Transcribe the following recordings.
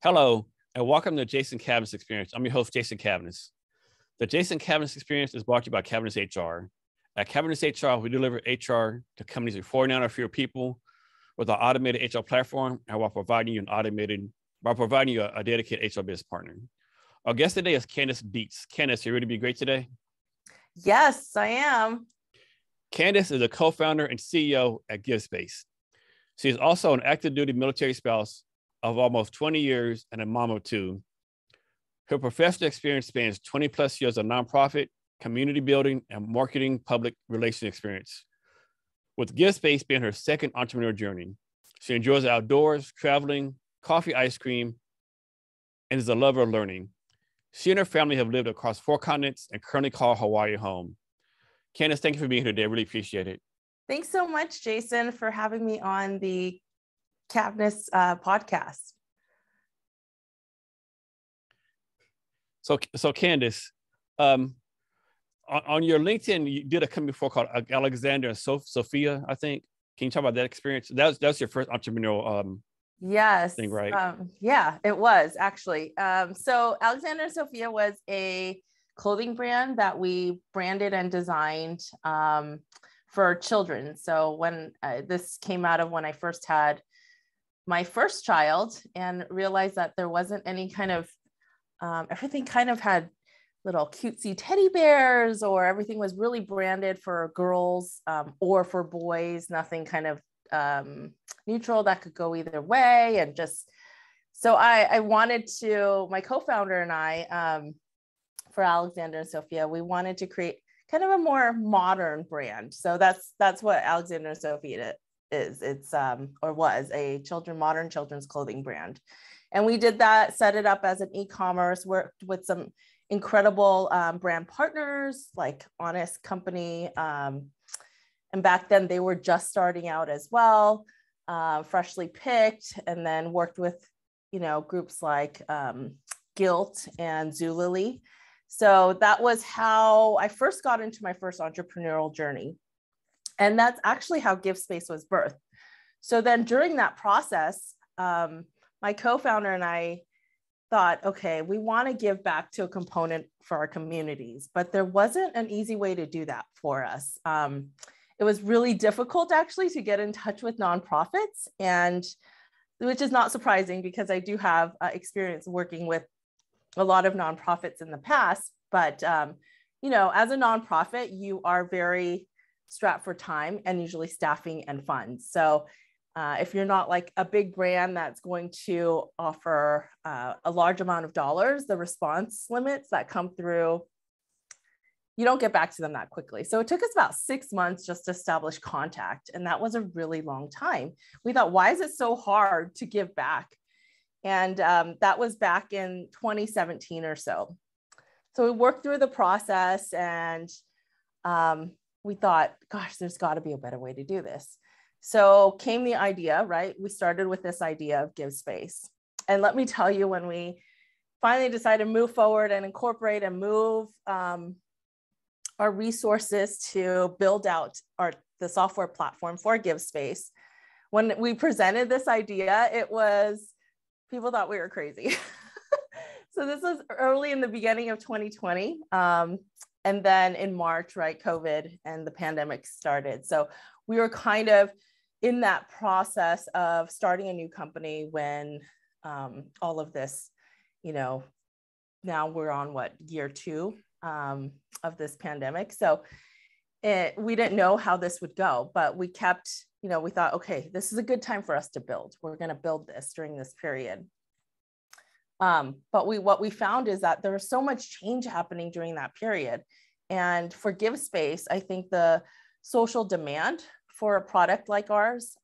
Hello, and welcome to Jason Cavness Experience. I'm your host, Jason Cavness. The Jason Cavness Experience is brought to you by Cavness HR. At Cavness HR, we deliver HR to companies with 49 or fewer people with our automated HR platform and while providing you a dedicated HR business partner. Our guest today is Candice Dietz. Candice, you ready to be great today? Yes, I am. Candice is a co-founder and CEO at GiveSpace. She is also an active duty military spouse of almost 20 years and a mom of two. Her professional experience spans 20 plus years of nonprofit, community building, and marketing public relations experience, with GiveSpace being her second entrepreneur journey. She enjoys outdoors, traveling, coffee, ice cream, and is a lover of learning. She and her family have lived across 4 continents and currently call Hawaii home. Candice, thank you for being here today. I really appreciate it. Thanks so much, Jason, for having me on the Cavness podcast. So Candice, on your LinkedIn, you did a company before called Alexander and Sophia, I think. Can you talk about that experience? That's your first entrepreneurial thing, right? Yeah, it was actually. So Alexander and Sophia was a clothing brand that we branded and designed for children. So when this came out of when I first had my first child and realized that there wasn't any kind of, everything kind of had little cutesy teddy bears, or everything was really branded for girls or for boys, nothing kind of neutral that could go either way. And just, so I wanted to, my co-founder and I, for Alexander and Sophia, we wanted to create kind of a more modern brand. So that's what Alexander and Sophia did. was a modern children's clothing brand. And we did that, set it up as an e-commerce, worked with some incredible brand partners like Honest Company. And back then they were just starting out as well, Freshly Picked, and then worked with, groups like Gilt and Zulily. So that was how I first got into my first entrepreneurial journey. And that's actually how GiveSpace was birthed. So then during that process, my co-founder and I thought, okay, we want to give back to a component for our communities, but there wasn't an easy way to do that for us. It was really difficult actually to get in touch with nonprofits, and which is not surprising because I do have experience working with a lot of nonprofits in the past, but as a nonprofit, you are very strapped for time and usually staffing and funds. So if you're not like a big brand that's going to offer a large amount of dollars, the response limits that come through, you don't get back to them that quickly. So it took us about 6 months just to establish contact. And that was a really long time. We thought, why is it so hard to give back? And that was back in 2017 or so. So we worked through the process, and we thought, gosh, there's got to be a better way to do this. So came the idea, right? We started with this idea of GiveSpace. And let me tell you, when we finally decided to move forward and incorporate and move our resources to build out the software platform for GiveSpace, when we presented this idea, people thought we were crazy. So this was early in the beginning of 2020. And then in March, right, COVID and the pandemic started. So we were kind of in that process of starting a new company when all of this, now we're on year 2 of this pandemic. So we didn't know how this would go, but we kept, we thought, okay, this is a good time for us to build. We're going to build this during this period. But what we found is that there was so much change happening during that period. And for GiveSpace, I think the social demand for a product like ours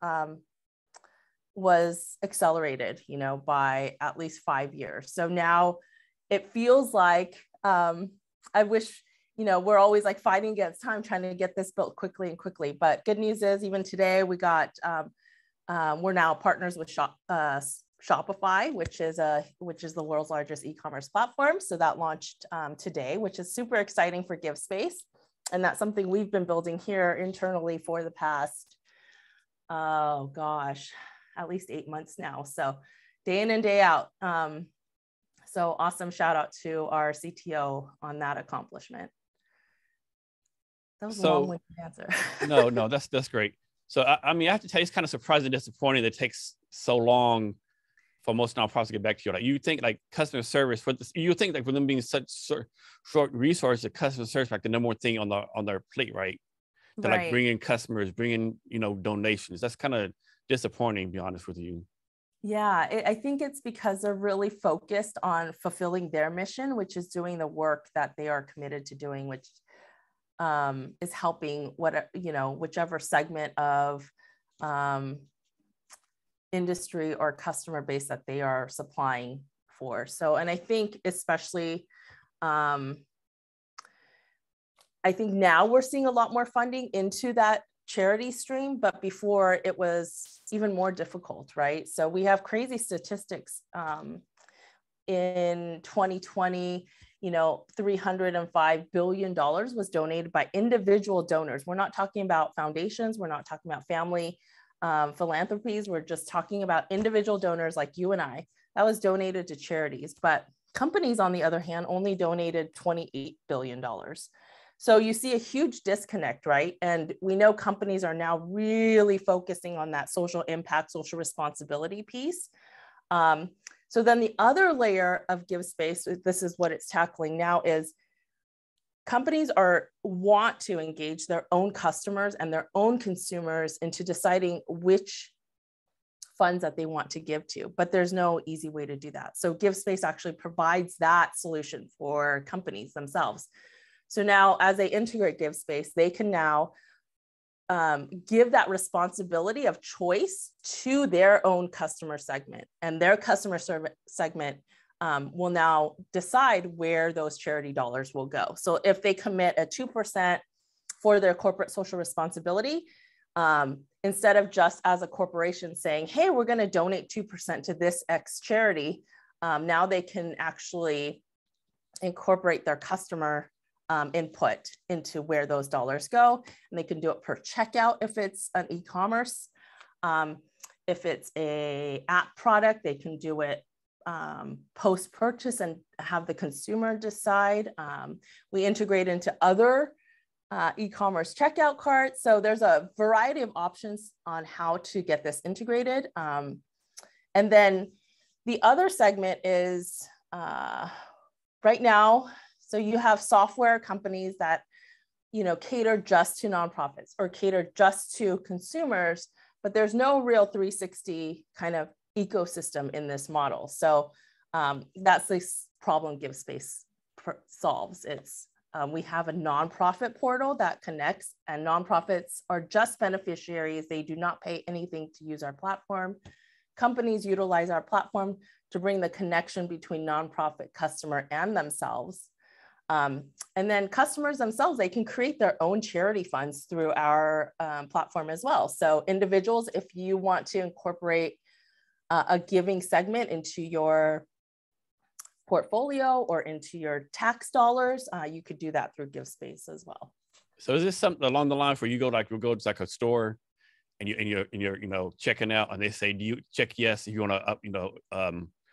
was accelerated, by at least 5 years. So now it feels like, I wish, we're always like fighting against time, trying to get this built quickly. But good news is, even today we got, we're now partners with Shopify, which is the world's largest e-commerce platform. So that launched today, which is super exciting for GiveSpace. And that's something we've been building here internally for the past, at least 8 months now. So day in and day out. So awesome shout out to our CTO on that accomplishment. That was a long-winded answer. No, that's great. So, I mean, I have to tell you, it's kind of surprising and disappointing that it takes so long for most nonprofits to get back to you. Like, you think like customer service for this, you think like for them being such short resources, the customer service, like the number one thing on their plate, right? They're like bringing customers, bringing, you know, donations. That's kind of disappointing, to be honest with you. Yeah, I think it's because they're really focused on fulfilling their mission, which is doing the work that they are committed to doing, which is helping whichever segment of industry or customer base that they are supplying for. So, and I think especially, I think now we're seeing a lot more funding into that charity stream, but before it was even more difficult, right? So we have crazy statistics in 2020, you know, $305 billion was donated by individual donors. We're not talking about foundations. We're not talking about family philanthropies. We're just talking about individual donors like you and I. That was donated to charities, but companies, on the other hand, only donated $28 billion. So you see a huge disconnect, right? And we know companies are now really focusing on that social impact, social responsibility piece. So then the other layer of GiveSpace, this is what it's tackling now, is companies want to engage their own customers and their own consumers into deciding which funds that they want to give to, but there's no easy way to do that. So GiveSpace actually provides that solution for companies themselves. So now as they integrate GiveSpace, they can now give that responsibility of choice to their own customer segment, and their customer segment will now decide where those charity dollars will go. So if they commit a 2% for their corporate social responsibility, instead of just as a corporation saying, hey, we're going to donate 2% to this X charity, now they can actually incorporate their customer input into where those dollars go, and they can do it per checkout if it's an e-commerce. If it's a app product, they can do it post-purchase and have the consumer decide. We integrate into other e-commerce checkout carts. So there's a variety of options on how to get this integrated. And then the other segment is right now. So you have software companies that, you know, cater just to nonprofits or cater just to consumers, but there's no real 360 kind of ecosystem in this model. So that's the problem GiveSpace solves. It's we have a nonprofit portal that connects, and nonprofits are just beneficiaries. They do not pay anything to use our platform. Companies utilize our platform to bring the connection between nonprofit customer and themselves. And then customers themselves, they can create their own charity funds through our platform as well. So individuals, if you want to incorporate a giving segment into your portfolio or into your tax dollars, you could do that through GiveSpace as well. So is this something along the line where you go like, you'll go to like a store and you're you know, checking out, and they say, do you check yes if you want to up, you know,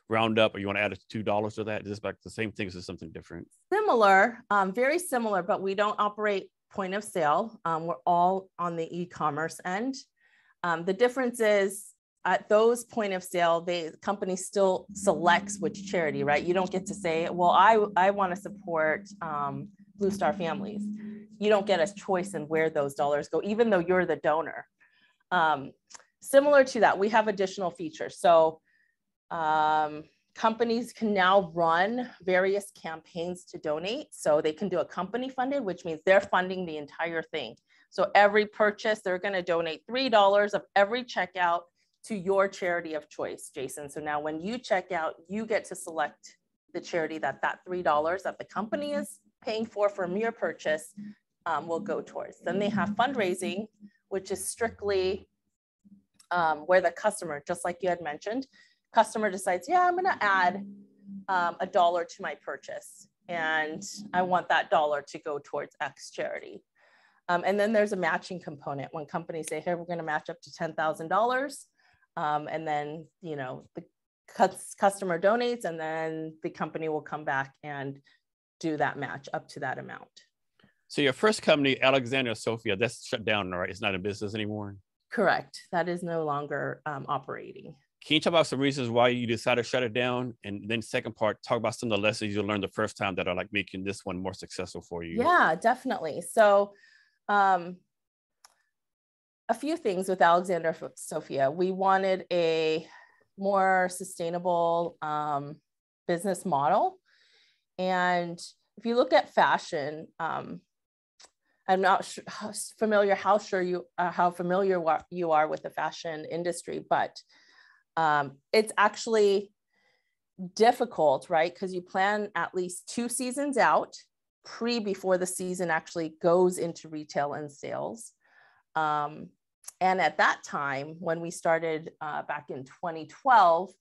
round up, or you want to add $2 to that? Is this like the same thing? Is this something different? Similar, very similar, but we don't operate point of sale. We're all on the e-commerce end. The difference is at those point of sale, the company still selects which charity, right? You don't get to say, well, I want to support Blue Star Families. You don't get a choice in where those dollars go, even though you're the donor. Similar to that, we have additional features. So companies can now run various campaigns to donate. So they can do a company funded, which means they're funding the entire thing. So every purchase, they're going to donate $3 of every checkout to your charity of choice, Jason. So now when you check out, you get to select the charity that $3 that the company is paying for from your purchase will go towards. Then they have fundraising, which is strictly where the customer, just like you had mentioned, customer decides, yeah, I'm going to add a dollar to my purchase, and I want that dollar to go towards X charity. And then there's a matching component when companies say, hey, we're going to match up to $10,000. And then, you know, the customer donates, and then the company will come back and do that match up to that amount. So your first company, Alexander Sophia, that's shut down, right? It's not in business anymore? Correct. That is no longer operating. Can you talk about some reasons why you decided to shut it down? And then second part, talk about some of the lessons you learned the first time that are like making this one more successful for you. Yeah, definitely. So a few things with Alexander Sophia. We wanted a more sustainable business model. And if you look at fashion, I'm not familiar how familiar you are with the fashion industry, but it's actually difficult, right? Because you plan at least 2 seasons out before the season actually goes into retail and sales. And at that time, when we started back in 2012,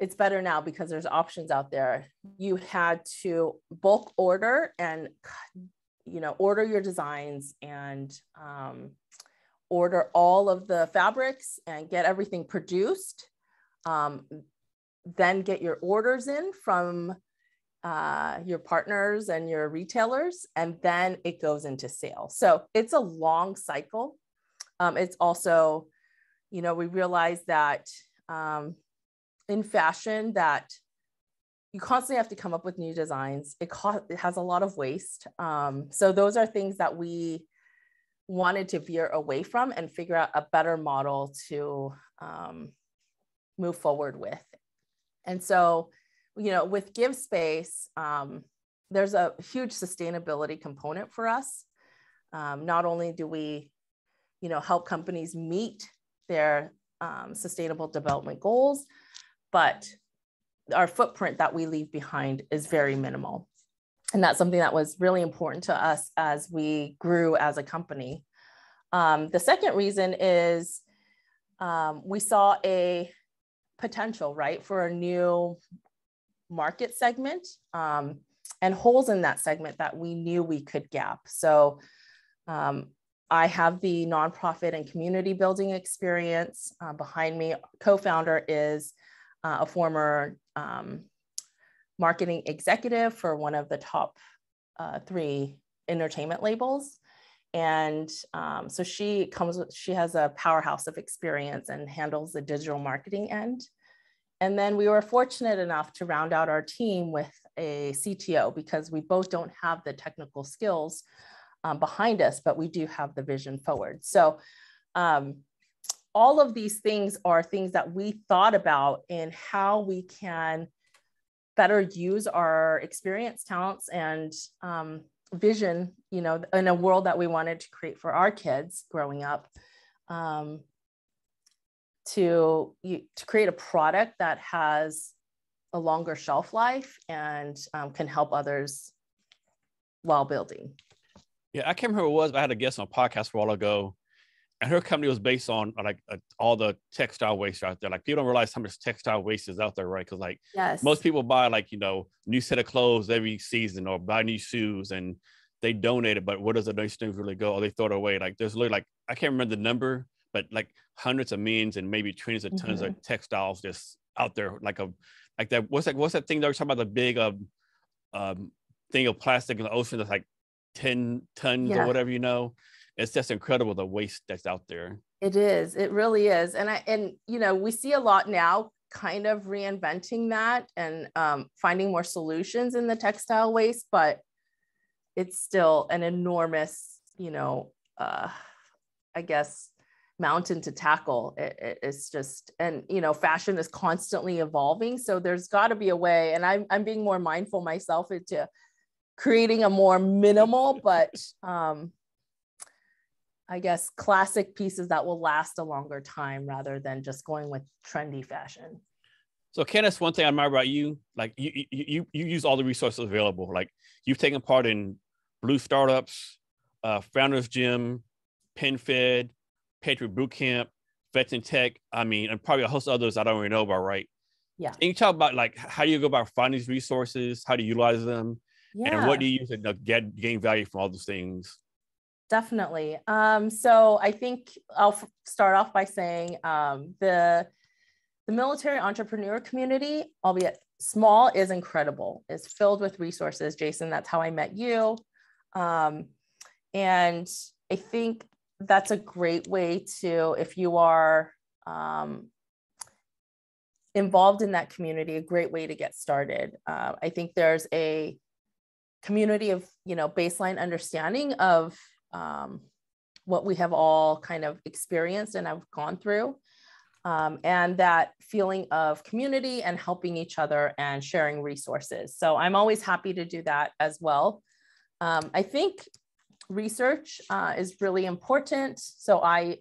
it's better now because there's options out there. You had to bulk order and, you know, order your designs and order all of the fabrics and get everything produced. Then get your orders in from your partners and your retailers, and then it goes into sale. So it's a long cycle. It's also, you know, we realized that in fashion that you constantly have to come up with new designs. It has a lot of waste. So those are things that we wanted to veer away from and figure out a better model to move forward with. And so, you know, with GiveSpace, there's a huge sustainability component for us. Not only do we, you know, help companies meet their sustainable development goals, but our footprint that we leave behind is very minimal. And that's something that was really important to us as we grew as a company. The second reason is we saw a potential, right, for a new market segment and holes in that segment that we knew we could gap. So I have the nonprofit and community building experience behind me. Co-founder is a former marketing executive for one of the top 3 entertainment labels. And so she has a powerhouse of experience and handles the digital marketing end. And then we were fortunate enough to round out our team with a CTO because we both don't have the technical skills behind us, but we do have the vision forward. So all of these things are things that we thought about in how we can better use our experience, talents, and vision, you know, in a world that we wanted to create for our kids growing up, to create a product that has a longer shelf life and can help others while building. Yeah, I can't remember who it was, but I had a guest on a podcast a while ago, and her company was based on like all the textile waste out there. Like people don't realize how much textile waste is out there, right? Because like most people buy like, you know, new set of clothes every season or buy new shoes and they donate it, but where does the donation really go? Or they throw it away. Like there's literally like, I can't remember the number, but like hundreds of millions and maybe trillions of tons of textiles just out there. Like that. What's that thing that we're talking about? The big thing of plastic in the ocean that's like 10 tons or whatever, you know. It's just incredible the waste that's out there. It is. It really is. And you know, we see a lot now kind of reinventing that and finding more solutions in the textile waste, but it's still an enormous, you know, I guess, mountain to tackle. It's just, and you know, fashion is constantly evolving. So there's got to be a way, and I'm being more mindful myself into creating a more minimal, but I guess, classic pieces that will last a longer time rather than just going with trendy fashion. So Candice, one thing I admire about you, like you use all the resources available. Like you've taken part in Blue Startups, Founders Gym, PenFed, Patriot Bootcamp, Vets and Tech. I mean, and probably a host of others I don't really know about, right? Yeah. Can you talk about like how you go about finding these resources, how do you utilize them, and what do you use to gain value from all those things? Definitely. So I think I'll start off by saying the The military entrepreneur community, albeit small, is incredible. It's filled with resources. Jason, that's how I met you. And I think that's a great way to, if you are involved in that community, a great way to get started. I think there's a community of, baseline understanding of what we have all kind of experienced and I've gone through. And that feeling of community and helping each other and sharing resources. So I'm always happy to do that as well. I think research is really important. So I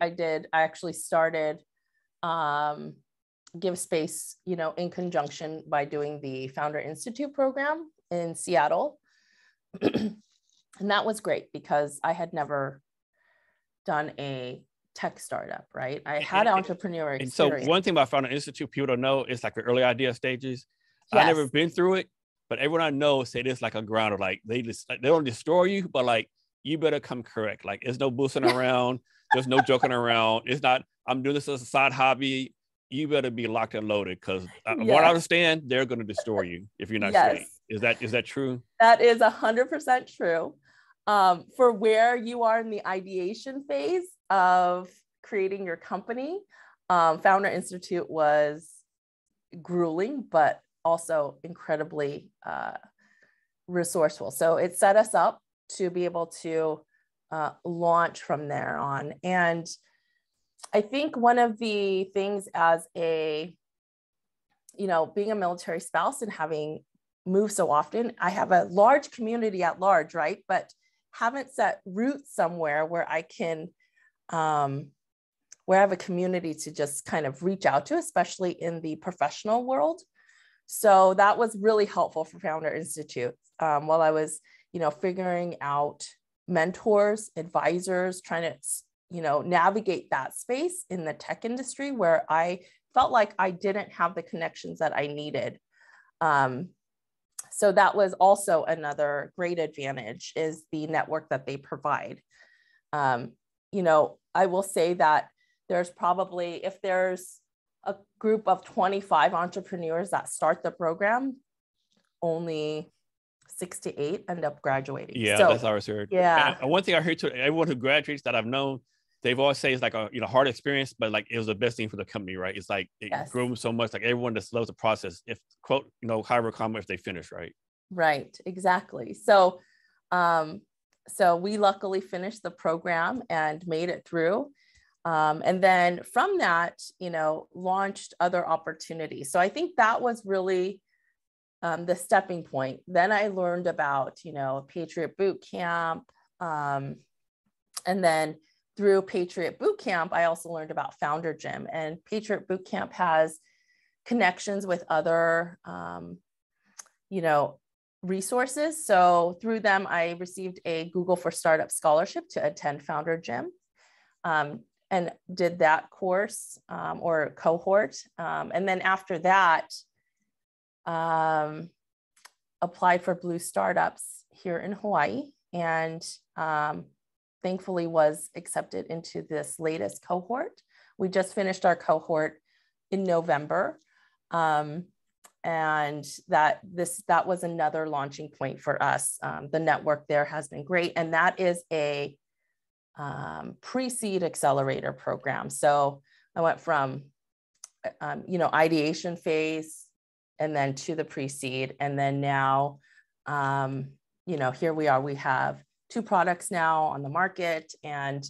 actually started GiveSpace, in conjunction by doing the Founder Institute program in Seattle. And that was great because I had never done a tech startup, right? I had entrepreneur experience. And so one thing about Founder Institute, people don't know, it's like the early idea stages. Yes. I've never been through it, but everyone I know say this like a grounder, like they don't destroy you, but like you better come correct. Like there's no boosting around, there's no joking around. It's not, I'm doing this as a side hobby. You better be locked and loaded because what I understand, they're going to destroy you if you're not straight. Is that true? That is 100% true. For where you are in the ideation phase of creating your company, Founder Institute was grueling, but also incredibly resourceful. So it set us up to be able to launch from there on. And I think one of the things as a, being a military spouse and having moved so often, I have a large community at large, right? But haven't set roots somewhere where I can, where I have a community to just kind of reach out to, especially in the professional world. So that was really helpful for Founder Institute. While I was, figuring out mentors, advisors, trying to, navigate that space in the tech industry where I felt like I didn't have the connections that I needed. So that was also another great advantage is the network that they provide. I will say that there's probably, if there's a group of 25 entrepreneurs that start the program, only 6 to 8 end up graduating. Yeah, so, that's what I was heard. Yeah. And one thing I heard too, everyone who graduates that I've known, they've always say it's like a hard experience, but like it was the best thing for the company, right? It's like it grew them so much. Like everyone just loves the process. If quote, however comma if they finish, right? Right, exactly. So, so we luckily finished the program and made it through, and then from that, launched other opportunities. So I think that was really the stepping point. Then I learned about, Patriot Bootcamp. And then through Patriot Bootcamp, I also learned about Founder Gym. And Patriot Bootcamp has connections with other, resources. So through them, I received a Google for Startup scholarship to attend Founder Gym and did that course or cohort. And then after that, applied for Blue Startups here in Hawaii and thankfully was accepted into this latest cohort. We just finished our cohort in November. And that was another launching point for us. The network there has been great. And that is a pre-seed accelerator program. So I went from, ideation phase, and then to the pre-seed. And then now, here we are, we have 2 products now on the market and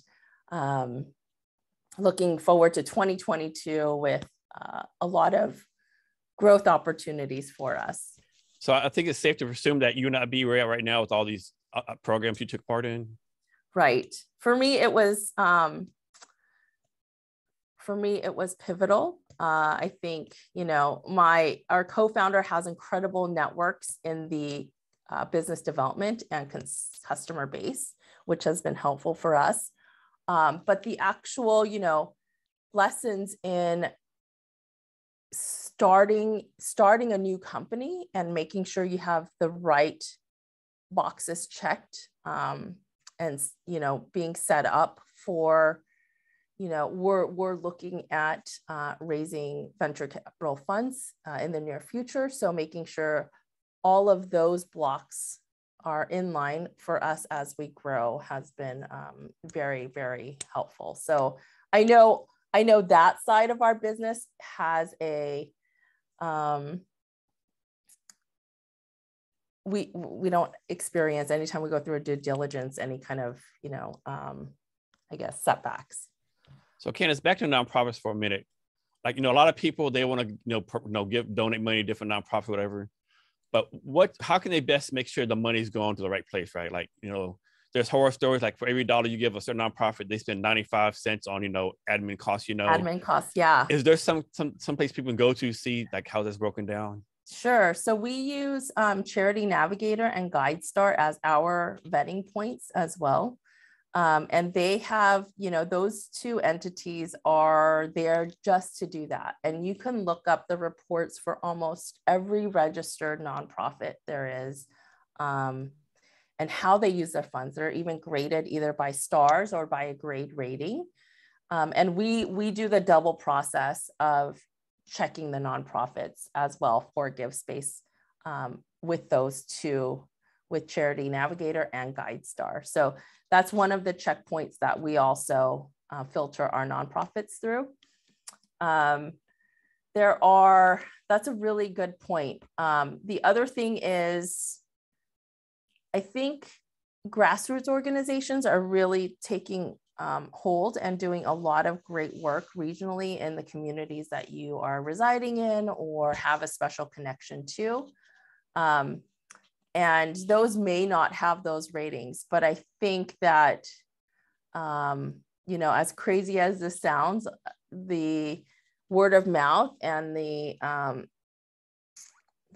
looking forward to 2022 with a lot of growth opportunities for us. So I think it's safe to presume that you and I be right now with all these programs you took part in. Right. For me, it was pivotal. I think, our co-founder has incredible networks in the business development and customer base, which has been helpful for us. But the actual, lessons in starting a new company and making sure you have the right boxes checked, and, being set up for you know, we're looking at raising venture capital funds in the near future. So making sure all of those blocks are in line for us as we grow has been very, very helpful. So I know that side of our business has a, we don't experience anytime we go through a due diligence, any kind of, you know, I guess setbacks. So Candice, back to nonprofits for a minute. Like, you know, a lot of people, they want to, donate money to different nonprofits, whatever. But how can they best make sure the money's going to the right place, right? Like, you know, there's horror stories, like for every dollar you give a certain nonprofit, they spend 95 cents on, admin costs, Admin costs, yeah. Is there some place people can go to see like how that's broken down? Sure. So we use Charity Navigator and GuideStar as our vetting points as well. And they have, those two entities are there just to do that. And you can look up the reports for almost every registered nonprofit there is, and how they use their funds. They're even graded either by stars or by a grade rating. And we do the double process of checking the nonprofits as well for GiveSpace with those two, with Charity Navigator and GuideStar. So that's one of the checkpoints that we also filter our nonprofits through. That's a really good point. The other thing is, I think grassroots organizations are really taking hold and doing a lot of great work regionally in the communities that you are residing in or have a special connection to. And those may not have those ratings, but I think that, as crazy as this sounds, the word of mouth and the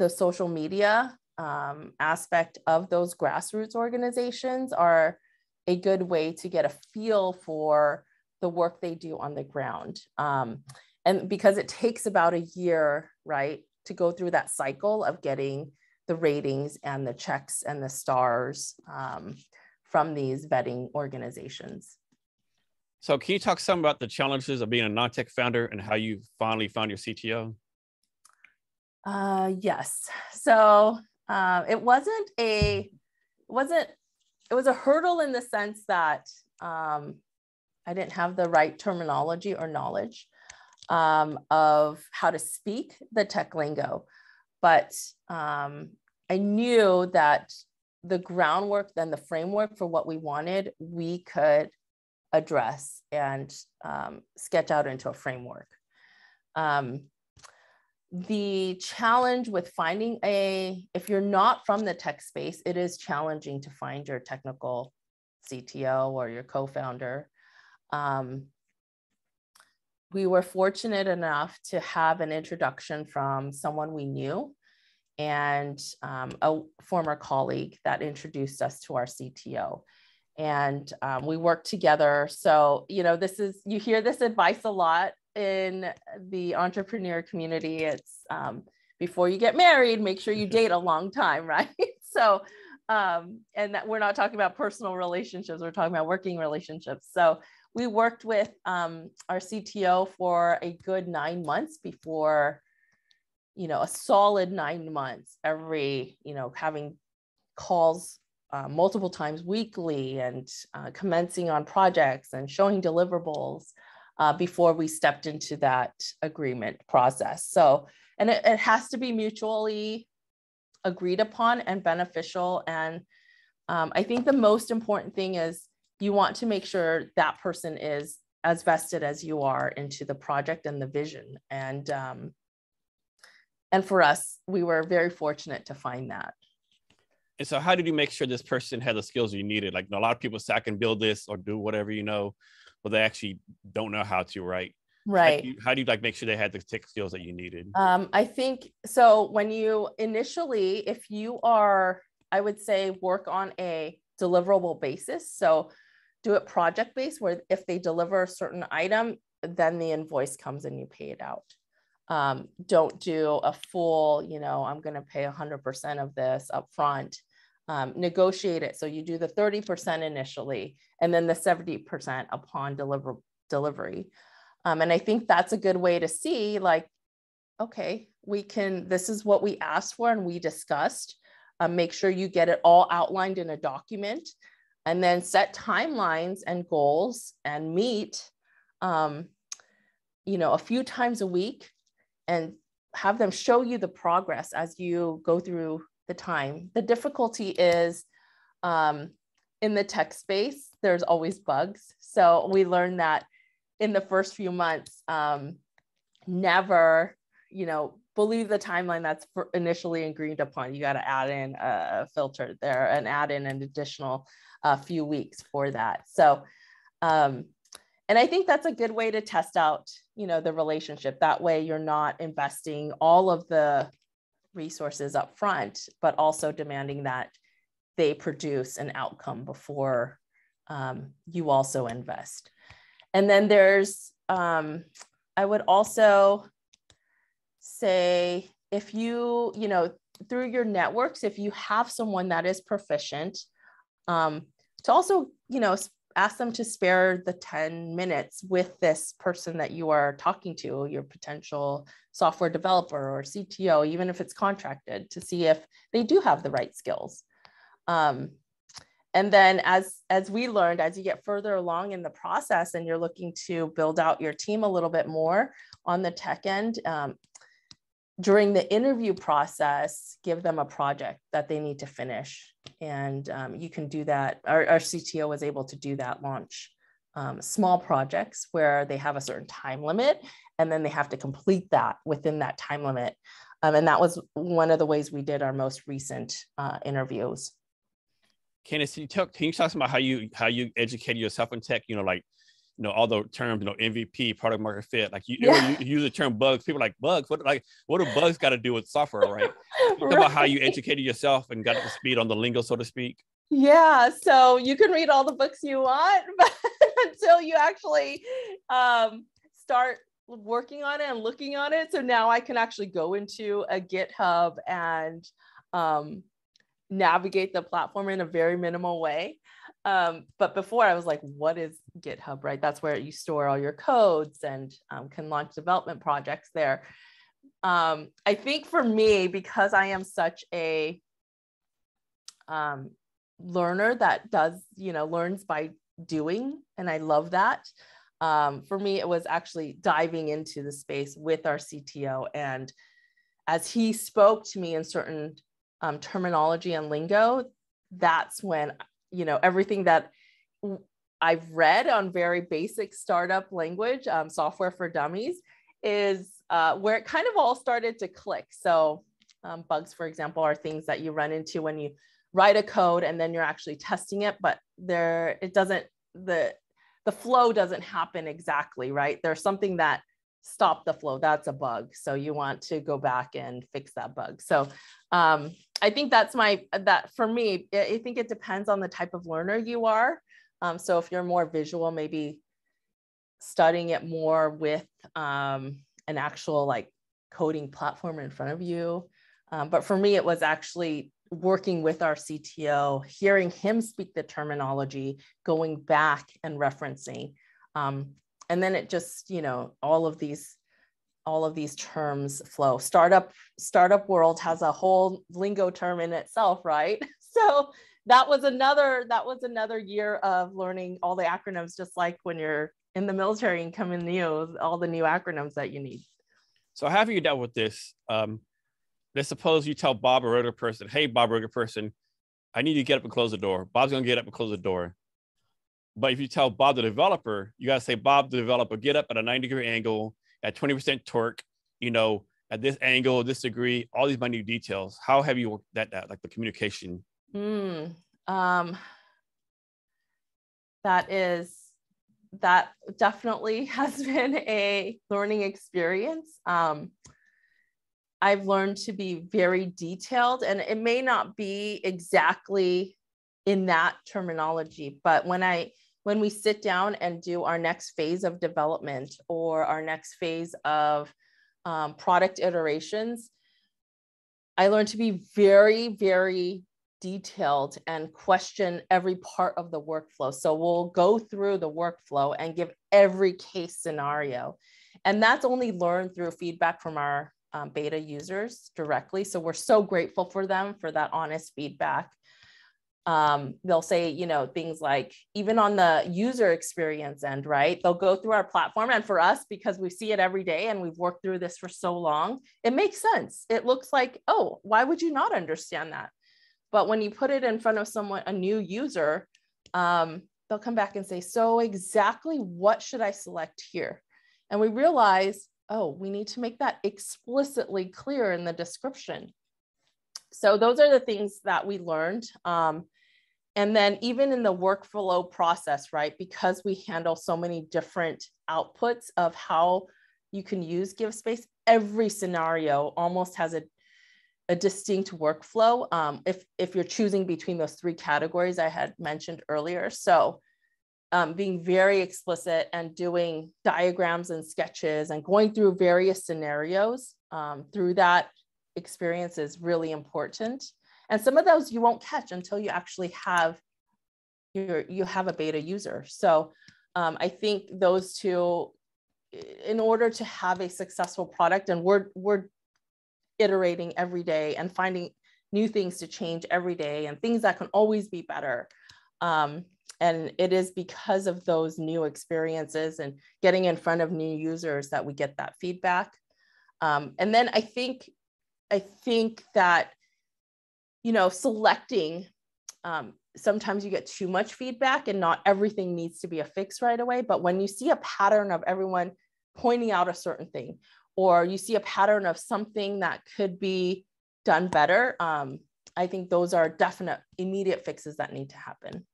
social media aspect of those grassroots organizations are a good way to get a feel for the work they do on the ground. And because it takes about a year, right, to go through that cycle of getting the ratings and the checks and the stars from these vetting organizations. So can you talk some about the challenges of being a non-tech founder and how you finally found your CTO? Yes. So it was a hurdle in the sense that I didn't have the right terminology or knowledge of how to speak the tech lingo. But I knew that the groundwork, then the framework for what we wanted, we could address and sketch out into a framework. The challenge with finding if you're not from the tech space, it is challenging to find your technical CTO or your co-founder. We were fortunate enough to have an introduction from someone we knew and a former colleague that introduced us to our CTO. And we worked together. So, you hear this advice a lot in the entrepreneur community. It's before you get married, make sure you date a long time, right? So, and that we're not talking about personal relationships, we're talking about working relationships. So we worked with our CTO for a good 9 months before, a solid 9 months, every, having calls multiple times weekly and commencing on projects and showing deliverables before we stepped into that agreement process. So, and it has to be mutually agreed upon and beneficial. And I think the most important thing is you want to make sure that person is as vested as you are into the project and the vision. And for us, we were very fortunate to find that. And so how did you make sure this person had the skills you needed? Like, a lot of people say, I can build this or do whatever, but they actually don't know how to, right? Right. How do you like make sure they had the tech skills that you needed? I think, so when you initially, if you are, I would say, work on a deliverable basis. So do it project-based, where if they deliver a certain item, then the invoice comes and you pay it out. Don't do a full, I'm going to pay 100% of this upfront. Negotiate it. So you do the 30% initially, and then the 70% upon delivery. And I think that's a good way to see, like, okay, we can, this is what we asked for and we discussed. Make sure you get it all outlined in a document, and then set timelines and goals and meet, you know, a few times a week, and have them show you the progress as you go through the time. The difficulty is, in the tech space, there's always bugs. So we learned that in the first few months, never, you know, believe the timeline that's initially agreed upon. You got to add in a filter there and add in an additional few weeks for that. So, and I think that's a good way to test out, you know, the relationship. That way you're not investing all of the resources up front, but also demanding that they produce an outcome before you also invest. And then there's, I would also say, if you, you know, through your networks, if you have someone that is proficient, to also, you know, ask them to spare the 10 minutes with this person that you are talking to, your potential software developer or CTO, even if it's contracted, to see if they do have the right skills. And then as we learned, as you get further along in the process and you're looking to build out your team a little bit more on the tech end, during the interview process, give them a project that they need to finish. And you can do that. Our CTO was able to do that, launch small projects where they have a certain time limit, and then they have to complete that within that time limit. And that was one of the ways we did our most recent interviews. Candice, can you talk about how you educated yourself in tech? You know, like, you know, all the terms, you know, MVP, product market fit. Like, you use the term bugs. People are like, bugs? What do bugs got to do with software, right? Talk about how you educated yourself and got up to speed on the lingo, so to speak. Yeah. So you can read all the books you want, but until you actually start working on it and looking on it. So now I can actually go into a GitHub and navigate the platform in a very minimal way. But before I was like, what is GitHub, right? That's where you store all your codes and can launch development projects there. I think for me, because I am such a learner that does, you know, learns by doing, and I love that. For me, it was actually diving into the space with our CTO. And as he spoke to me in certain terminology and lingo, that's when, you know, everything that I've read on very basic startup language, software for dummies, is where it kind of all started to click. So bugs, for example, are things that you run into when you write a code and then you're actually testing it, but there, it doesn't, the flow doesn't happen exactly, right? There's something that stopped the flow. That's a bug. So you want to go back and fix that bug. So I think that's that for me, I think it depends on the type of learner you are. So if you're more visual, maybe studying it more with an actual like coding platform in front of you. But for me, it was actually working with our CTO, hearing him speak the terminology, going back and referencing. And then it just, you know, all of these terms flow. Startup world has a whole lingo term in itself, right? So that was another year of learning all the acronyms, just like when you're in the military and coming new, all the new acronyms that you need. So how have you dealt with this? Let's suppose you tell Bob, a regular person, hey, Bob, regular person, I need you to get up and close the door. Bob's gonna get up and close the door. But if you tell Bob, the developer, you gotta say, Bob, the developer, get up at a 90-degree angle, at 20% torque, you know, at this angle, this degree, all these minute details. How have you worked that like the communication? That definitely has been a learning experience. I've learned to be very detailed, and it may not be exactly in that terminology, but when we sit down and do our next phase of development or our next phase of product iterations, I learned to be very, very detailed and question every part of the workflow. So we'll go through the workflow and give every case scenario. And that's only learned through feedback from our beta users directly. So we're so grateful for them for that honest feedback. They'll say, you know, things like even on the user experience end, right? They'll go through our platform. And for us, because we see it every day and we've worked through this for so long, it makes sense. It looks like, oh, why would you not understand that? But when you put it in front of someone, a new user, they'll come back and say, so exactly what should I select here? And we realize, oh, we need to make that explicitly clear in the description. So those are the things that we learned. And then even in the workflow process, right? Because we handle so many different outputs of how you can use GiveSpace, every scenario almost has a distinct workflow. If you're choosing between those three categories I had mentioned earlier. So being very explicit and doing diagrams and sketches and going through various scenarios through that experience is really important. And some of those you won't catch until you actually have you have a beta user. So I think those two, in order to have a successful product, and we're iterating every day and finding new things to change every day and things that can always be better. And it is because of those new experiences and getting in front of new users that we get that feedback. And then I think that, you know, selecting, sometimes you get too much feedback and not everything needs to be a fix right away. But when you see a pattern of everyone pointing out a certain thing, or you see a pattern of something that could be done better, I think those are definite immediate fixes that need to happen.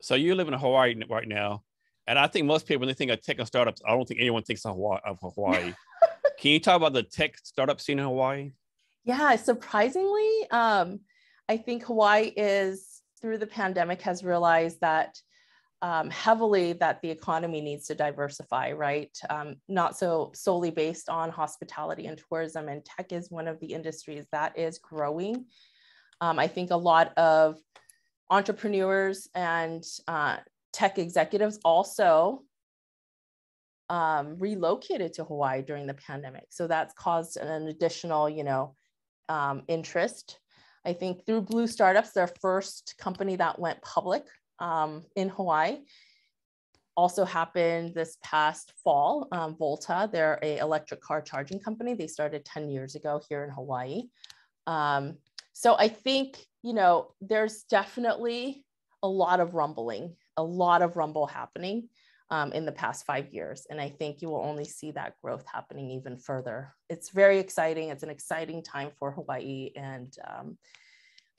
So you live in Hawaii right now. And I think most people, when they think of tech and startups, I don't think anyone thinks of Hawaii. Can you talk about the tech startup scene in Hawaii? Yeah, surprisingly, I think Hawaii is, through the pandemic, has realized that heavily that the economy needs to diversify, right? Not so solely based on hospitality and tourism, and tech is one of the industries that is growing. I think a lot of entrepreneurs and tech executives also relocated to Hawaii during the pandemic. So that's caused an additional, you know, interest. I think through Blue Startups, their first company that went public in Hawaii, also happened this past fall. Volta, they're an electric car charging company. They started 10 years ago here in Hawaii. So I think, you know, there's definitely a lot of rumbling, a lot of rumble happening in the past 5 years. And I think you will only see that growth happening even further. It's very exciting. It's an exciting time for Hawaii. And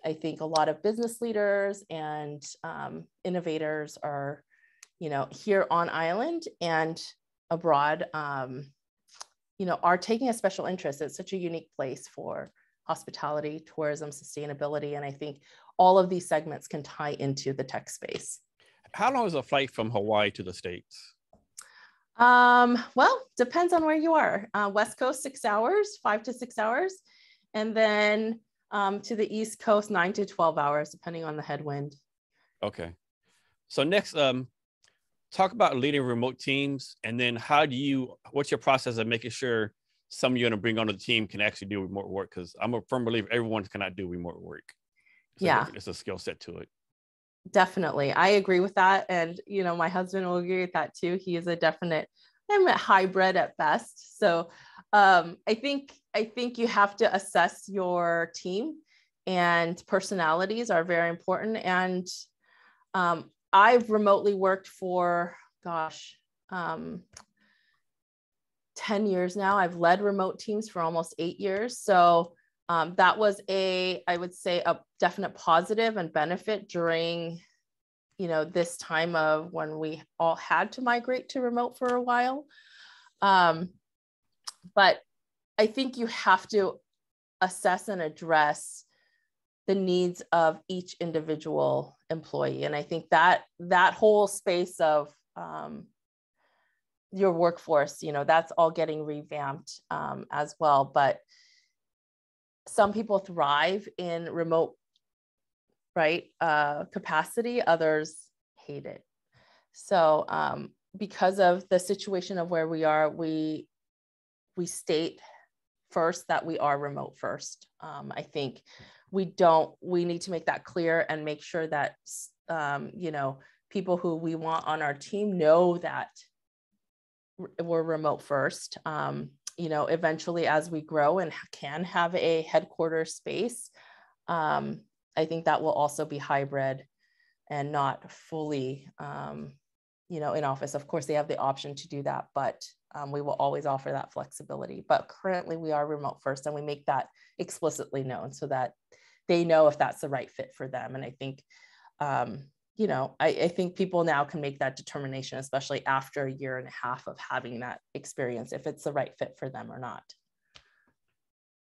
I think a lot of business leaders and innovators are, you know, here on island and abroad, you know, are taking a special interest. It's such a unique place for hospitality, tourism, sustainability. And I think all of these segments can tie into the tech space. How long is a flight from Hawaii to the States? Well, depends on where you are. West Coast, 6 hours, 5 to 6 hours. And then to the East Coast, 9 to 12 hours, depending on the headwind. Okay. So next, talk about leading remote teams, and then how do you, what's your process of making sure some you're going to bring on the team can actually do remote work? Because I'm a firm believer everyone cannot do remote work. So yeah. It's a skill set to it. Definitely. I agree with that. And, you know, my husband will agree with that too. He is a definite, I'm a hybrid at best. So I think you have to assess your team, and personalities are very important. And I've remotely worked for, 10 years now. I've led remote teams for almost 8 years. So that was I would say a definite positive and benefit during, you know, this time of when we all had to migrate to remote for a while. But I think you have to assess and address the needs of each individual employee. And I think that whole space of your workforce, you know, that's all getting revamped as well. But some people thrive in remote right, capacity, others hate it. So because of the situation of where we are, we state first that we are remote first. I think we need to make that clear and make sure that, you know, people who we want on our team know that we're remote first. You know, eventually as we grow and can have a headquarters space, I think that will also be hybrid and not fully, you know, in office. Of course, they have the option to do that, but we will always offer that flexibility. But currently we are remote first, and we make that explicitly known so that they know if that's the right fit for them. And I think, you know, I think people now can make that determination, especially after a year and a half of having that experience, if it's the right fit for them or not.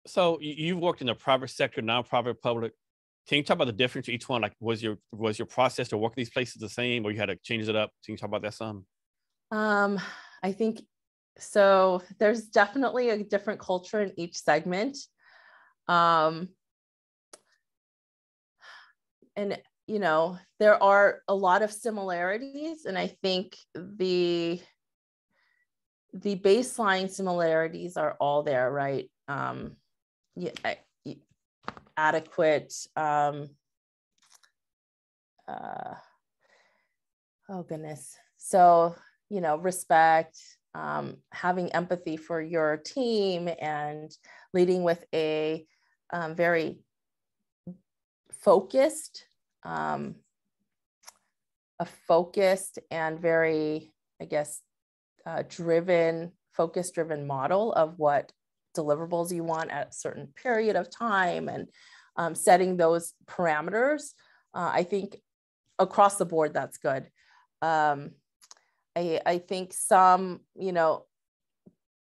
So you've worked in the private sector, nonprofit, public. Can you talk about the difference to each one? Like, was your process to work in these places the same, or you had to change it up? Can you talk about that some? I think so. There's definitely a different culture in each segment, and you know, there are a lot of similarities, and I think the baseline similarities are all there, right? Yeah. Adequate, oh goodness. So, you know, respect, having empathy for your team, and leading with a very focused, and very, I guess, focus-driven model of what deliverables you want at a certain period of time, and setting those parameters. I think across the board, that's good. I think some, you know,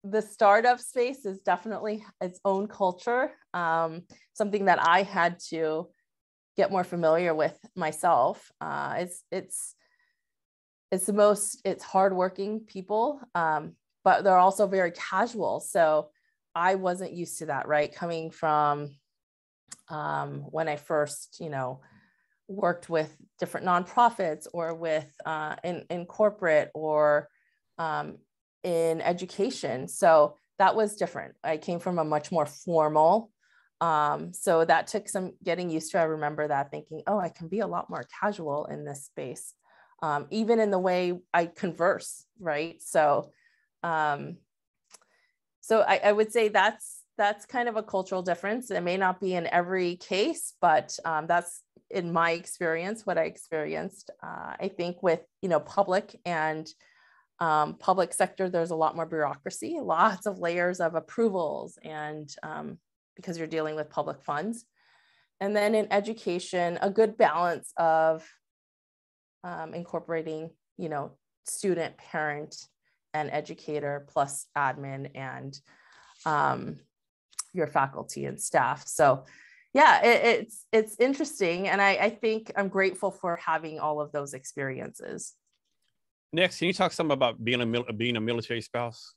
the startup space is definitely its own culture, something that I had to get more familiar with myself. It's hardworking people, but they're also very casual. So I wasn't used to that, right? Coming from when I first, you know, worked with different nonprofits, or with in corporate, or in education. So that was different. I came from a much more formal. So that took some getting used to. I remember that thinking, oh, I can be a lot more casual in this space, even in the way I converse, right? So, So I would say that's kind of a cultural difference. It may not be in every case, but that's in my experience, what I experienced. I think with, you know, public and public sector, there's a lot more bureaucracy, lots of layers of approvals, and because you're dealing with public funds. And then in education, a good balance of incorporating, you know, student, parent, and educator, plus admin and your faculty and staff. So yeah, it's interesting. And I think I'm grateful for having all of those experiences. Next, can you talk something about being a military spouse?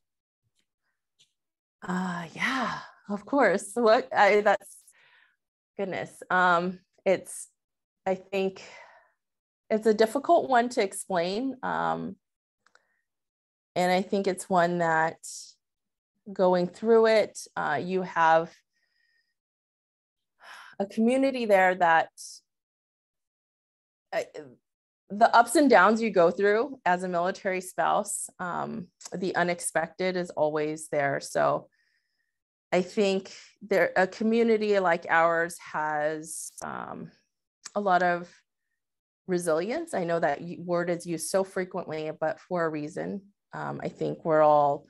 Yeah, of course. That's goodness. I think it's a difficult one to explain. And I think it's one that going through it, you have a community there that the ups and downs you go through as a military spouse, the unexpected is always there. So I think a community like ours has a lot of resilience. I know that word is used so frequently, but for a reason. I think we're all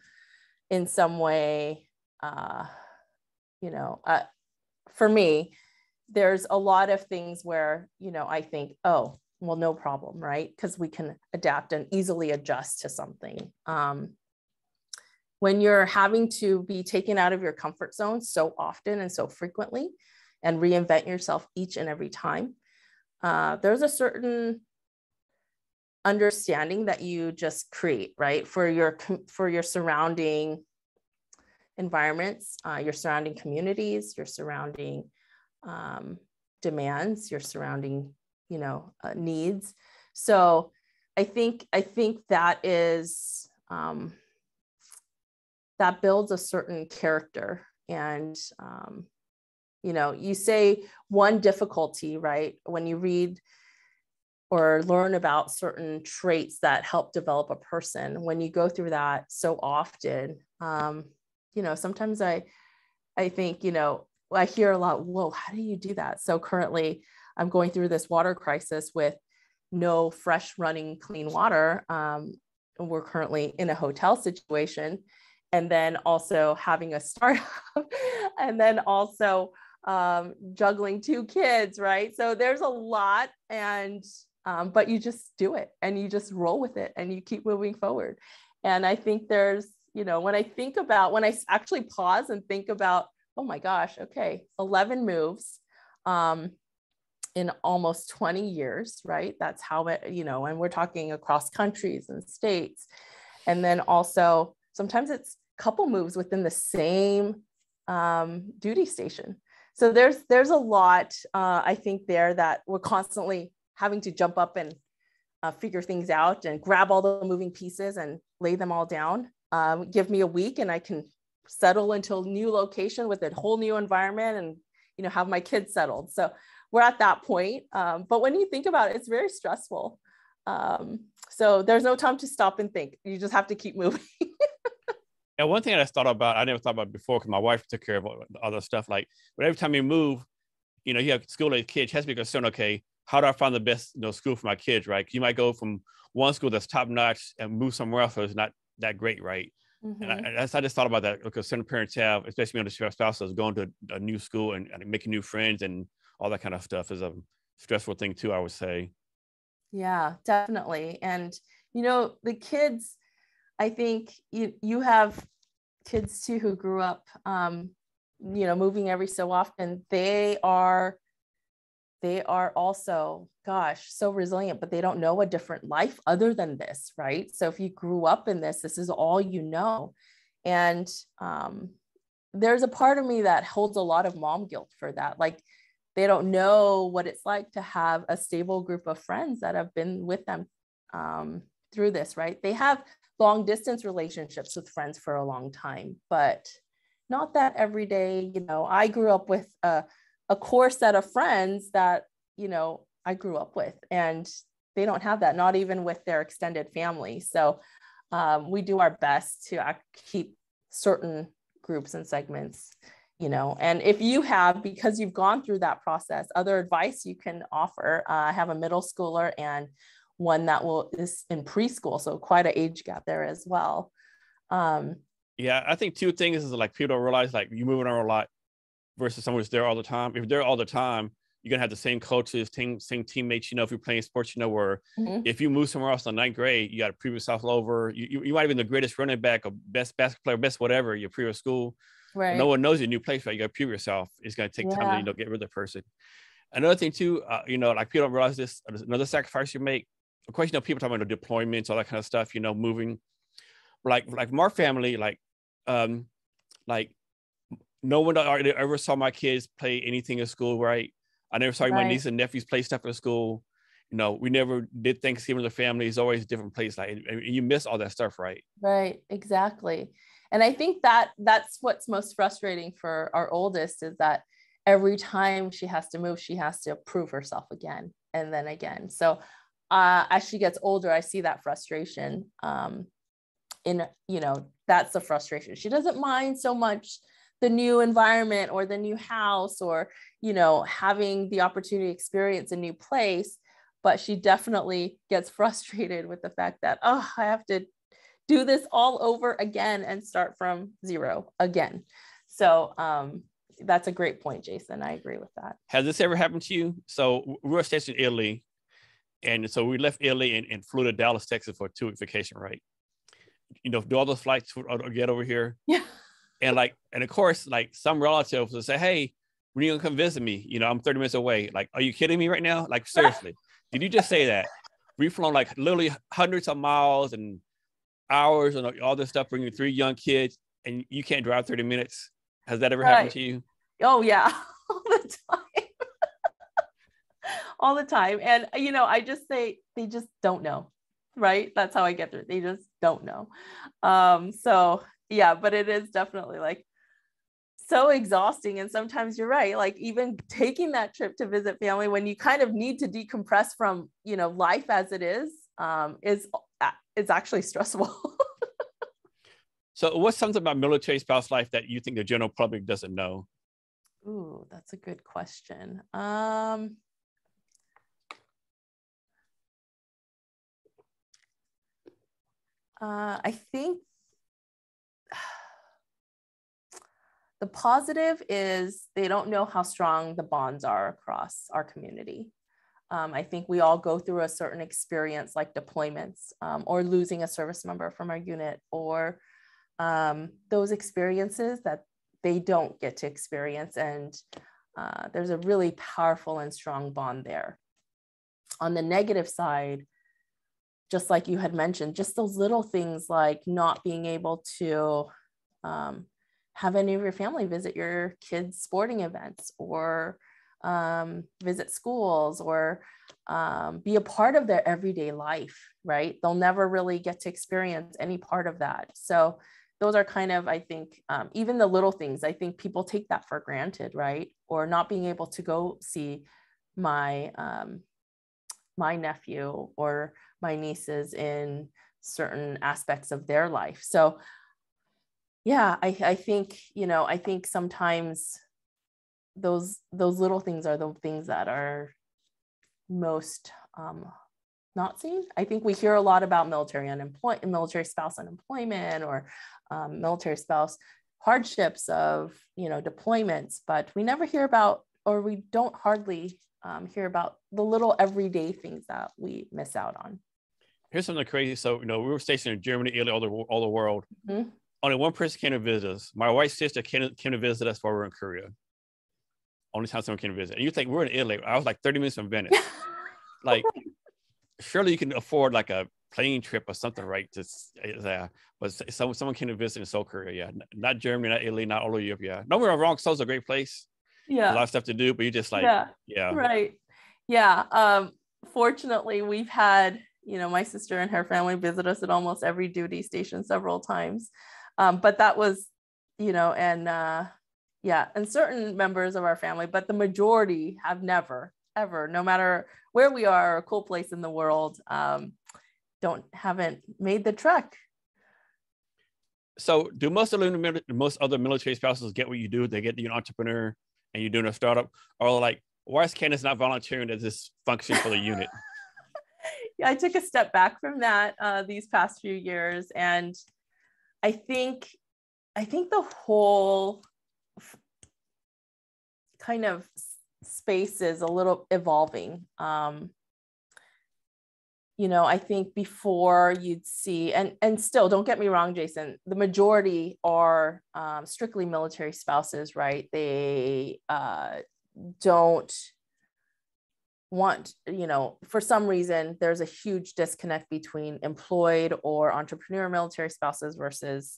in some way, you know, for me, there's a lot of things where, you know, I think, oh, well, no problem, right? Because we can adapt and easily adjust to something. When you're having to be taken out of your comfort zone so often and so frequently, and reinvent yourself each and every time, there's a certain understanding that you just create, right, for your surrounding environments, your surrounding communities, your surrounding demands, your surrounding, you know, needs. So I think that is, that builds a certain character. And, you know, you say one difficulty, right? When you read or learn about certain traits that help develop a person, when you go through that so often, you know, sometimes I think, you know, I hear a lot, whoa, how do you do that? So currently I'm going through this water crisis with no fresh running clean water. And we're currently in a hotel situation, and then also having a startup, and then also juggling two kids, right? So there's a lot, and but you just do it, and you just roll with it, and you keep moving forward. And I think there's, you know, when I actually pause and think about, oh my gosh, okay, 11 moves in almost 20 years, right? That's how it, you know, and we're talking across countries and states. And then also sometimes it's a couple moves within the same duty station. So there's a lot, I think, there that we're constantly having to jump up and figure things out and grab all the moving pieces and lay them all down. Give me a week and I can settle into a new location with a whole new environment and, you know, have my kids settled. So we're at that point. But when you think about it, it's very stressful. So there's no time to stop and think. You just have to keep moving. And one thing that I thought about, I never thought about before, because my wife took care of all the stuff, like, but every time you move, you know, you have school-age kids, you have to be concerned, okay, how do I find the best, you know, school for my kids, right? You might go from one school that's top-notch and move somewhere else that's not that great, right? Mm-hmm. And I just thought about that, because certain parents have, especially on the spouses, going to a new school and making new friends and all that kind of stuff is a stressful thing too, I would say. Yeah, definitely. And, you know, the kids, I think you have kids too who grew up, you know, moving every so often. They are also, gosh, so resilient, but they don't know a different life other than this, right? So if you grew up in this, this is all you know. And there's a part of me that holds a lot of mom guilt for that. Like, they don't know what it's like to have a stable group of friends that have been with them through this, right? They have long distance relationships with friends for a long time, but not that every day. You know, I grew up with a core set of friends that, you know, I grew up with, and they don't have that, not even with their extended family. So we do our best to keep certain groups and segments, you know. And if you have, because you've gone through that process, other advice you can offer. I have a middle schooler and one that is in preschool, so quite an age gap there as well. Yeah, I think two things is, like, people don't realize, like, you're moving around a lot versus someone who's there all the time. If they're all the time, you're gonna have the same coaches, same teammates. You know, if you're playing sports, you know, where mm-hmm. if you move somewhere else in the 9th grade, you got a previous all over. You might have been the greatest running back or best basketball player, best whatever your previous school. Right. No one knows your new place, right? You got to prove yourself. It's gonna take time to, you know, get rid of the person. Another thing too, you know, like, people don't realize this. Another sacrifice you make. Of course, you know, people talking about the deployments, all that kind of stuff, you know, moving, like from our family, like no one ever saw my kids play anything in school, right? I never saw my niece and nephews play stuff in school. You know, we never did Thanksgiving with the family. It's always a different place. Like, and you miss all that stuff, right? Right, exactly. And I think that's what's most frustrating for our oldest, is that every time she has to move, she has to prove herself again and then again. So as she gets older, I see that frustration in, you know, that's the frustration. She doesn't mind so much the new environment or the new house or, you know, having the opportunity to experience a new place, but she definitely gets frustrated with the fact that, oh, I have to do this all over again and start from zero again. So that's a great point, Jason. I agree with that. Has this ever happened to you? So we were stationed in Italy. And so we left Italy and flew to Dallas, Texas for a 2-week vacation, right? You know, do all those flights or get over here. Yeah. And and of course, like, some relatives will say, hey, when are you gonna come visit me? You know, I'm 30 minutes away. Like, are you kidding me right now? Like, seriously, did you just say that? We've flown, like, literally hundreds of miles and hours and all this stuff, bringing 3 young kids, and you can't drive 30 minutes. Has that ever happened to you? Oh yeah, all the time. all the time. And, you know, I just say, they just don't know, right? That's how I get through. They just don't know. So yeah, but it is definitely like so exhausting. And sometimes you're right, like even taking that trip to visit family when you kind of need to decompress from, you know, life as it is actually stressful. So what's something about military spouse life that you think the general public doesn't know? Ooh, that's a good question. I think the positive is they don't know how strong the bonds are across our community. I think we all go through a certain experience like deployments or losing a service member from our unit or those experiences that they don't get to experience. And there's a really powerful and strong bond there. On the negative side, just like you had mentioned, just those little things like not being able to have any of your family visit your kids' sporting events or visit schools or be a part of their everyday life, right? They'll never really get to experience any part of that. So those are kind of, I think, even the little things, I think people take that for granted, right? Or not being able to go see my, my nephew or my nieces in certain aspects of their life. So yeah, I think, you know, I think sometimes those little things are the things that are most not seen. I think we hear a lot about military spouse unemployment or military spouse hardships of, you know, deployments, but we never hear about, or we don't hardly hear about the little everyday things that we miss out on. Here's something crazy. So, you know, we were stationed in Germany, Italy, all the world. Mm-hmm. Only one person came to visit us. My wife's sister came to visit us while we were in Korea. Only time someone can visit. And you think we're in Italy. I was like 30 minutes from Venice. Like, surely you can afford like a plane trip or something, right? But someone came to visit in Seoul, Korea. Yeah. Not Germany, not Italy, not all of Europe. Yeah. No, we're wrong. Seoul's a great place. Yeah. A lot of stuff to do, but you just like, yeah. Right. Yeah. Fortunately, we've had, you know, my sister and her family visit us at almost every duty station several times. But that was, you know, and, yeah, and certain members of our family, but the majority have never, ever, no matter where we are, or a cool place in the world, haven't made the trek. So, do most other military spouses get what you do? They get you're an entrepreneur and you're doing a startup, or like, why is Candice not volunteering at this function for the unit? Yeah, I took a step back from that these past few years, and I think the whole kind of space is a little evolving. You know, I think before you'd see, and still, don't get me wrong, Jason, the majority are strictly military spouses, right? They don't want, you know, for some reason, there's a huge disconnect between employed or entrepreneur military spouses versus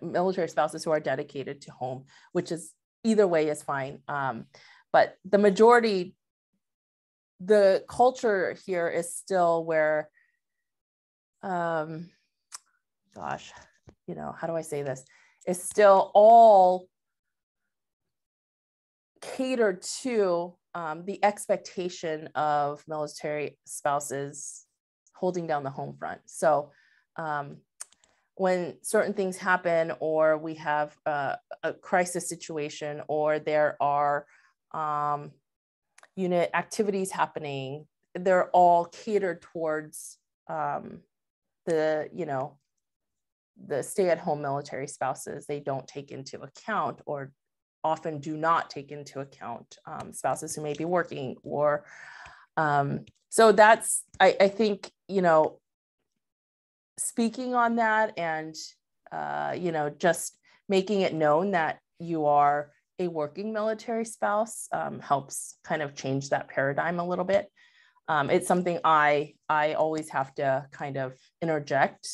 military spouses who are dedicated to home, which is either way is fine. But the majority, the culture here is still where, you know, how do I say this? It's still all catered to the expectation of military spouses holding down the home front. So, when certain things happen or we have a crisis situation or there are unit activities happening, they're all catered towards the stay-at-home military spouses. They don't take into account or often do not take into account spouses who may be working or so that's, I think, you know, speaking on that and, you know, just making it known that you are a working military spouse helps kind of change that paradigm a little bit. It's something I always have to kind of interject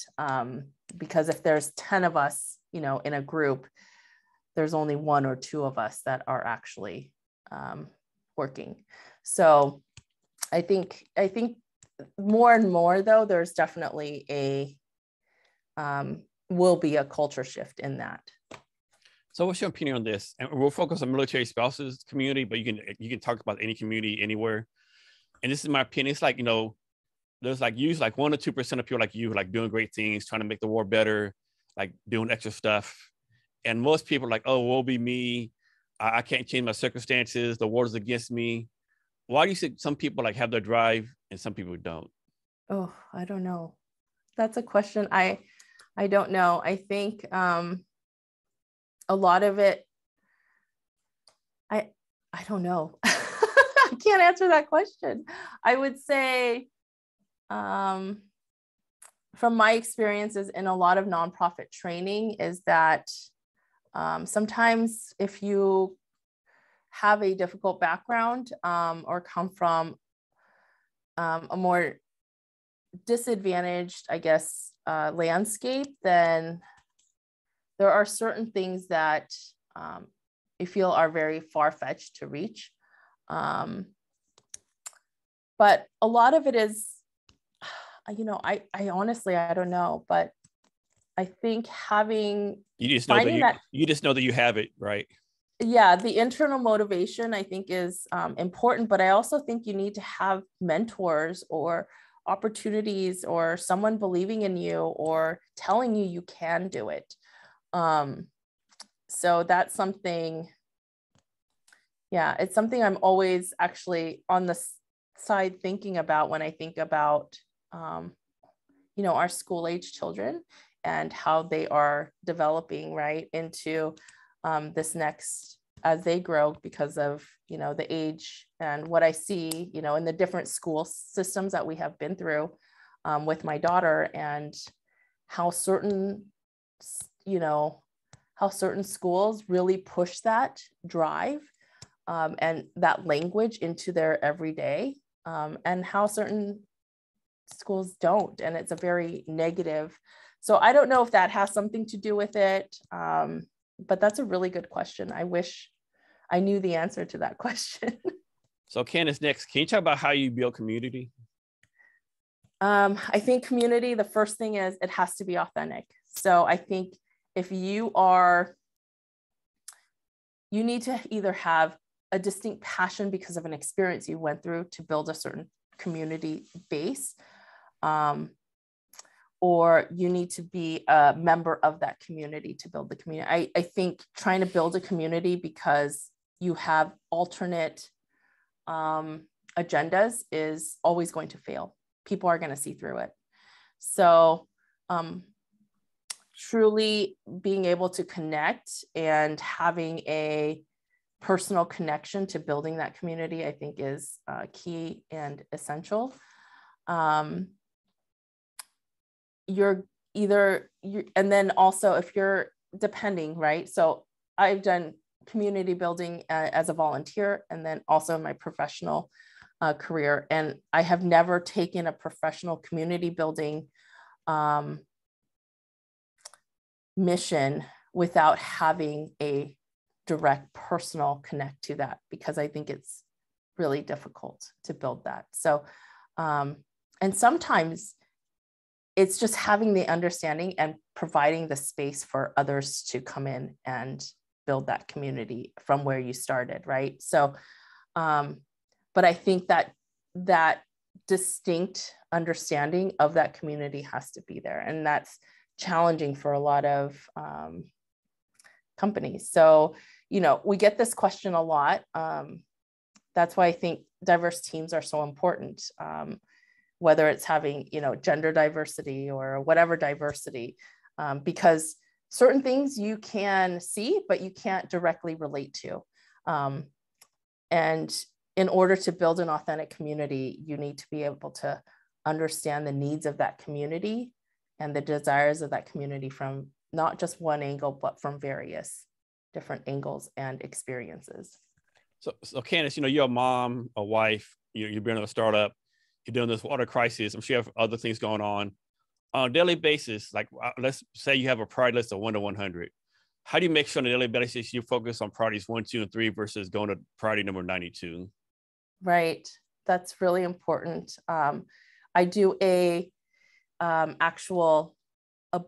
because if there's 10 of us, you know, in a group, there's only one or two of us that are actually working. So I think more and more though, there's definitely a, will be a culture shift in that. So what's your opinion on this? And we'll focus on military spouses community, but you can talk about any community anywhere. And this is my opinion. It's like, you know, there's like usually like 1 or 2% of people like you like doing great things, trying to make the war better, like doing extra stuff. And most people are like, oh, woe be me. I can't change my circumstances. The war is against me. Why do you think some people like have their drive and some people don't? Oh, I don't know. That's a question. I don't know. I think a lot of it, I don't know. I can't answer that question. I would say from my experiences in a lot of nonprofit training is that sometimes if you have a difficult background or come from a more disadvantaged, I guess, landscape, then there are certain things that I feel are very far-fetched to reach. But a lot of it is, you know, I honestly, I don't know, but I think having, you just know that you have it, right? Yeah. The internal motivation I think is important, but I also think you need to have mentors or opportunities or someone believing in you or telling you, you can do it. So that's something, yeah, it's something I'm always actually on the side thinking about when I think about, you know, our school age children and how they are developing right into this next, as they grow because of, you know, the age and what I see, you know, in the different school systems that we have been through with my daughter and how certain, you know, how certain schools really push that drive and that language into their everyday and how certain schools don't. And it's a very negative. So I don't know if that has something to do with it, but that's a really good question. I wish I knew the answer to that question. So Candice, next, can you talk about how you build community? I think community, the first thing is it has to be authentic. So I think if you are, you need to either have a distinct passion because of an experience you went through to build a certain community base, or you need to be a member of that community to build the community. I think trying to build a community because you have alternate agendas is always going to fail. People are going to see through it. So truly being able to connect and having a personal connection to building that community, I think is key and essential. And then also if you're depending, right? So I've done community building as a volunteer and then also in my professional career. And I have never taken a professional community building mission without having a direct personal connect to that, because I think it's really difficult to build that. So, and sometimes it's just having the understanding and providing the space for others to come in and build that community from where you started, right? So, but I think that that distinct understanding of that community has to be there. And that's challenging for a lot of companies. So, you know, we get this question a lot. That's why I think diverse teams are so important. Whether it's having, you know, gender diversity or whatever diversity, because certain things you can see, but you can't directly relate to. And in order to build an authentic community, you need to be able to understand the needs of that community and the desires of that community from not just one angle, but from various different angles and experiences. So Candice, you know, you're a mom, a wife, you've been in a startup, you're doing this water crisis. I'm sure you have other things going on a daily basis. Like let's say you have a priority list of 1 to 100. How do you make sure on a daily basis you focus on priorities 1, 2, and 3 versus going to priority number 92? Right. That's really important. I do a a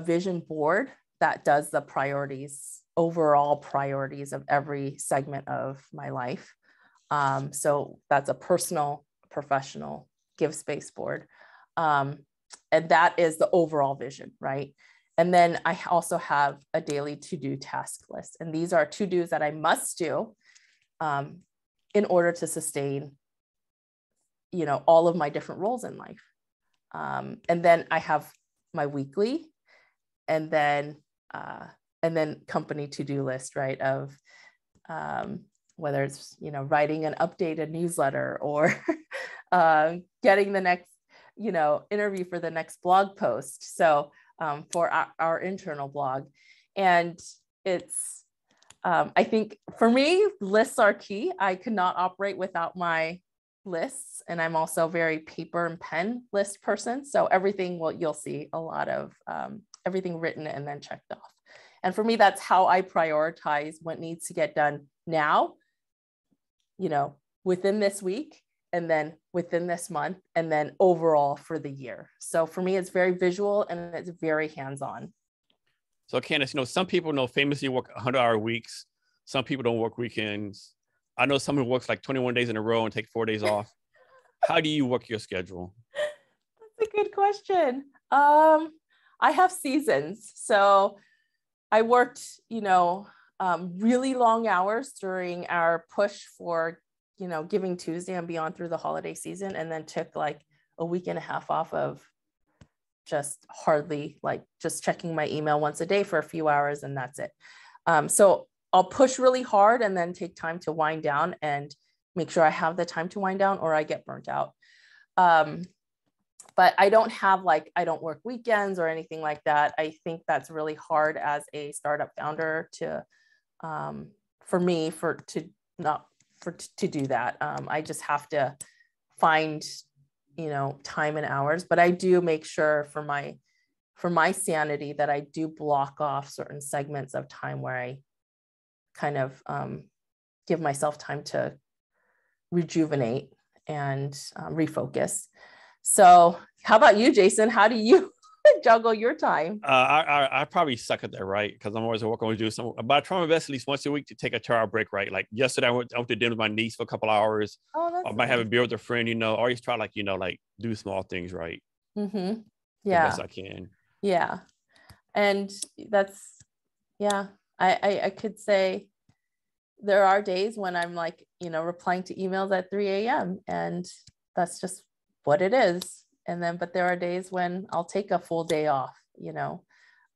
vision board that does the priorities, overall priorities of every segment of my life. So that's a personal, professional GiveSpace board. And that is the overall vision, right? And then I also have a daily to-do task list. And these are to-dos that I must do in order to sustain, you know, all of my different roles in life. And then I have my weekly and then company to-do list, right? Of whether it's, you know, writing an updated newsletter or getting the next, you know, interview for the next blog post. So for our internal blog. And it's, I think for me, lists are key. I could not operate without my lists. And I'm also very paper and pen list person. So everything will, you'll see a lot of everything written and then checked off. And for me, that's how I prioritize what needs to get done now, you know, within this week, and then within this month, and then overall for the year. So for me, it's very visual and it's very hands-on. So Candice, you know, some people know famously work 100-hour weeks. Some people don't work weekends. I know someone who works like 21 days in a row and take 4 days off. How do you work your schedule? That's a good question. I have seasons. So I worked, you know, really long hours during our push for, you know, Giving Tuesday and beyond through the holiday season, and then took like a week and a half off of just hardly like just checking my email once a day for a few hours, and that's it. So I'll push really hard and then take time to wind down and make sure I have the time to wind down or I get burnt out. But I don't have like, I don't work weekends or anything like that. I think that's really hard as a startup founder to, for me, for, to not, for, to do that. I just have to find, you know, time and hours, but I do make sure for my sanity that I do block off certain segments of time where I kind of give myself time to rejuvenate and refocus. So how about you, Jason? How do you juggle your time? I probably suck at that, right? Because I'm always working with you. So, but I try my best at least once a week to take a 2-hour break, right? Like yesterday, I went to dinner with my niece for a couple hours. Oh, that's I might nice. Have a beer with a friend, you know. Always try, like, you know, like do small things, right? Mm-hmm. Yeah. As best I can. Yeah. And that's, yeah. I could say there are days when I'm like, you know, replying to emails at 3 a.m. and that's just what it is. And then, but there are days when I'll take a full day off, you know,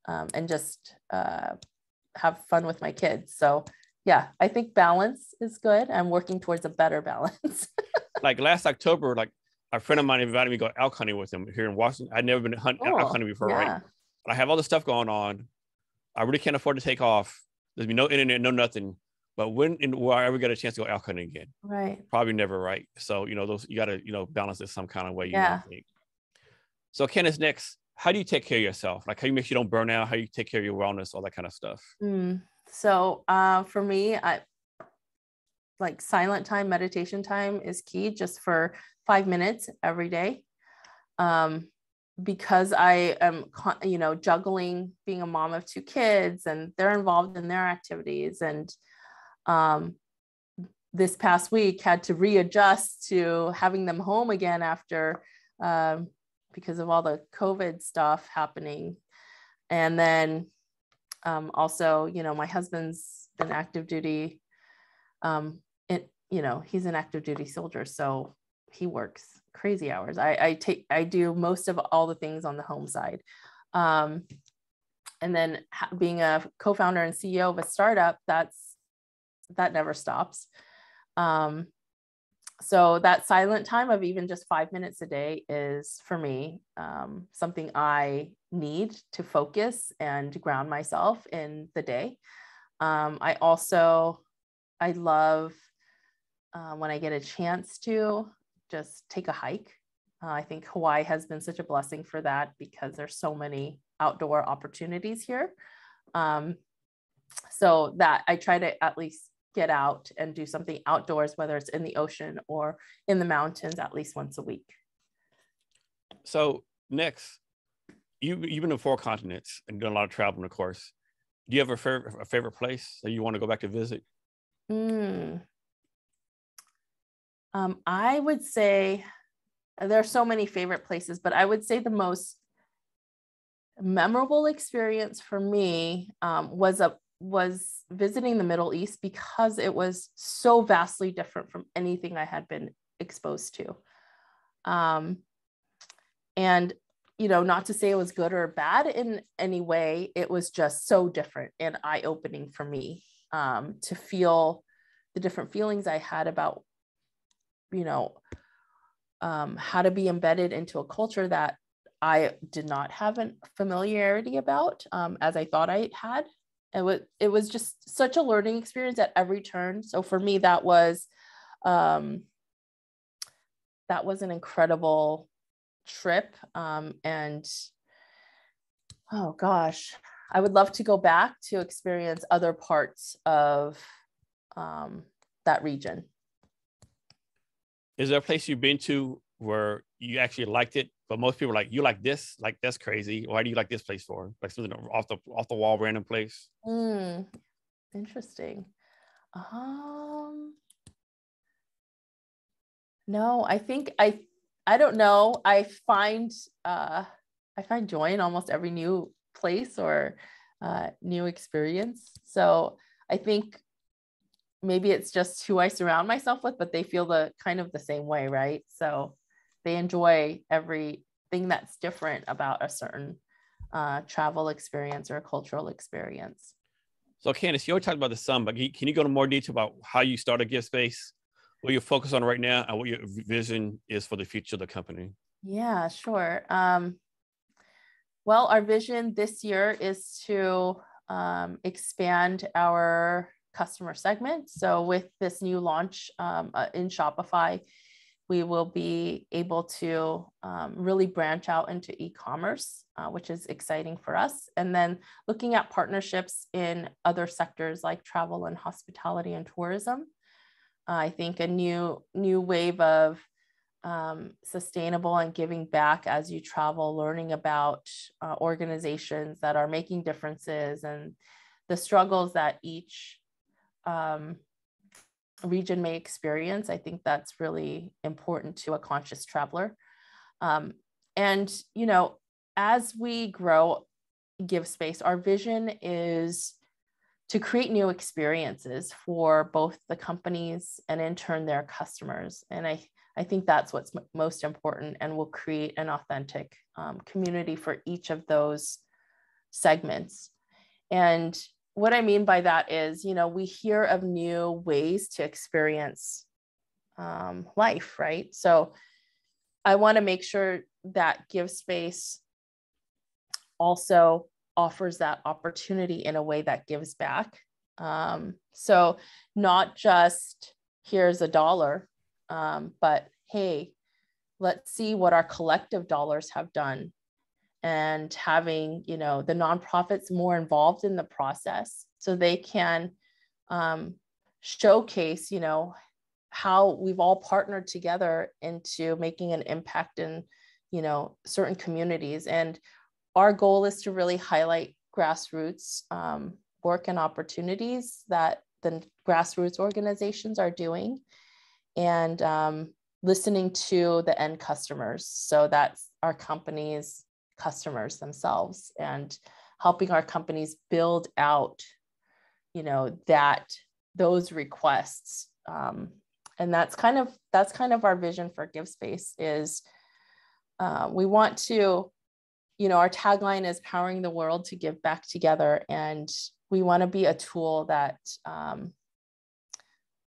and just have fun with my kids. So yeah, I think balance is good. I'm working towards a better balance. Like last October, like a friend of mine invited me to go elk hunting with him here in Washington. I'd never been elk hunting before, yeah. Right? I have all this stuff going on. I really can't afford to take off. There's been no internet, no nothing. But when and will I ever get a chance to go elk hunting again? Right. Probably never, right? So, you know, those, you got to, you know, balance it some kind of way. You yeah. Know, so Candice, next, how do you take care of yourself? Like how you make sure you don't burn out, how you take care of your wellness, all that kind of stuff. So for me, I like silent time, meditation time is key, just for 5 minutes every day. Because I am, you know, juggling being a mom of 2 kids and they're involved in their activities. And this past week had to readjust to having them home again after, because of all the COVID stuff happening. And then, also, you know, my husband's an active duty, you know, he's an active duty soldier. So he works crazy hours. I do most of all the things on the home side. And then being a co-founder and CEO of a startup, that never stops. So that silent time of even just 5 minutes a day is for me, something I need to focus and ground myself in the day. I love, when I get a chance to just take a hike. I think Hawaii has been such a blessing for that because there's so many outdoor opportunities here. So that I try to at least get out and do something outdoors, whether it's in the ocean or in the mountains, at least once a week. So next, you've been to 4 continents and done a lot of traveling, of course. Do you have a favorite place that you want to go back to visit? I would say there are so many favorite places, but I would say the most memorable experience for me was visiting the Middle East, because it was so vastly different from anything I had been exposed to. And, you know, not to say it was good or bad in any way, it was just so different and eye-opening for me, to feel the different feelings I had about, you know, how to be embedded into a culture that I did not have a familiarity about, as I thought I had. It was just such a learning experience at every turn. So for me, that was an incredible trip. And oh gosh, I would love to go back to experience other parts of that region. Is there a place you've been to where you actually liked it, but most people are like, you like this? Like, that's crazy. Why do you like this place for? Like something off the wall, random place. Interesting. No, I think I don't know. I find joy in almost every new place or new experience. So I think maybe it's just who I surround myself with, but they feel kind of the same way, right? So they enjoy everything that's different about a certain travel experience or a cultural experience. So Candice, you already talked about the sun, but can you go into more detail about how you started GiveSpace, what you're focused on right now, and what your vision is for the future of the company? Yeah, sure. Well, our vision this year is to expand our customer segment. So with this new launch in Shopify, we will be able to really branch out into e-commerce, which is exciting for us. And then looking at partnerships in other sectors like travel and hospitality and tourism. I think a new wave of sustainable and giving back as you travel, learning about organizations that are making differences and the struggles that each region may experience. I think that's really important to a conscious traveler. And, you know, as we grow GiveSpace, our vision is to create new experiences for both the companies and in turn their customers. And I think that's what's most important, and will create an authentic community for each of those segments. And what I mean by that is, you know, we hear of new ways to experience life, right? So I want to make sure that GiveSpace also offers that opportunity in a way that gives back. So not just here's $1, but hey, let's see what our collective dollars have done. And having, you know, the nonprofits more involved in the process, so they can showcase, you know, how we've all partnered together into making an impact in, you know, certain communities. And our goal is to really highlight grassroots work and opportunities that the grassroots organizations are doing, and listening to the end customers. So that's our companies. Customers themselves, and helping our companies build out, you know, those requests. And that's kind of our vision for GiveSpace is, we want to, you know, our tagline is powering the world to give back together. And we want to be a tool that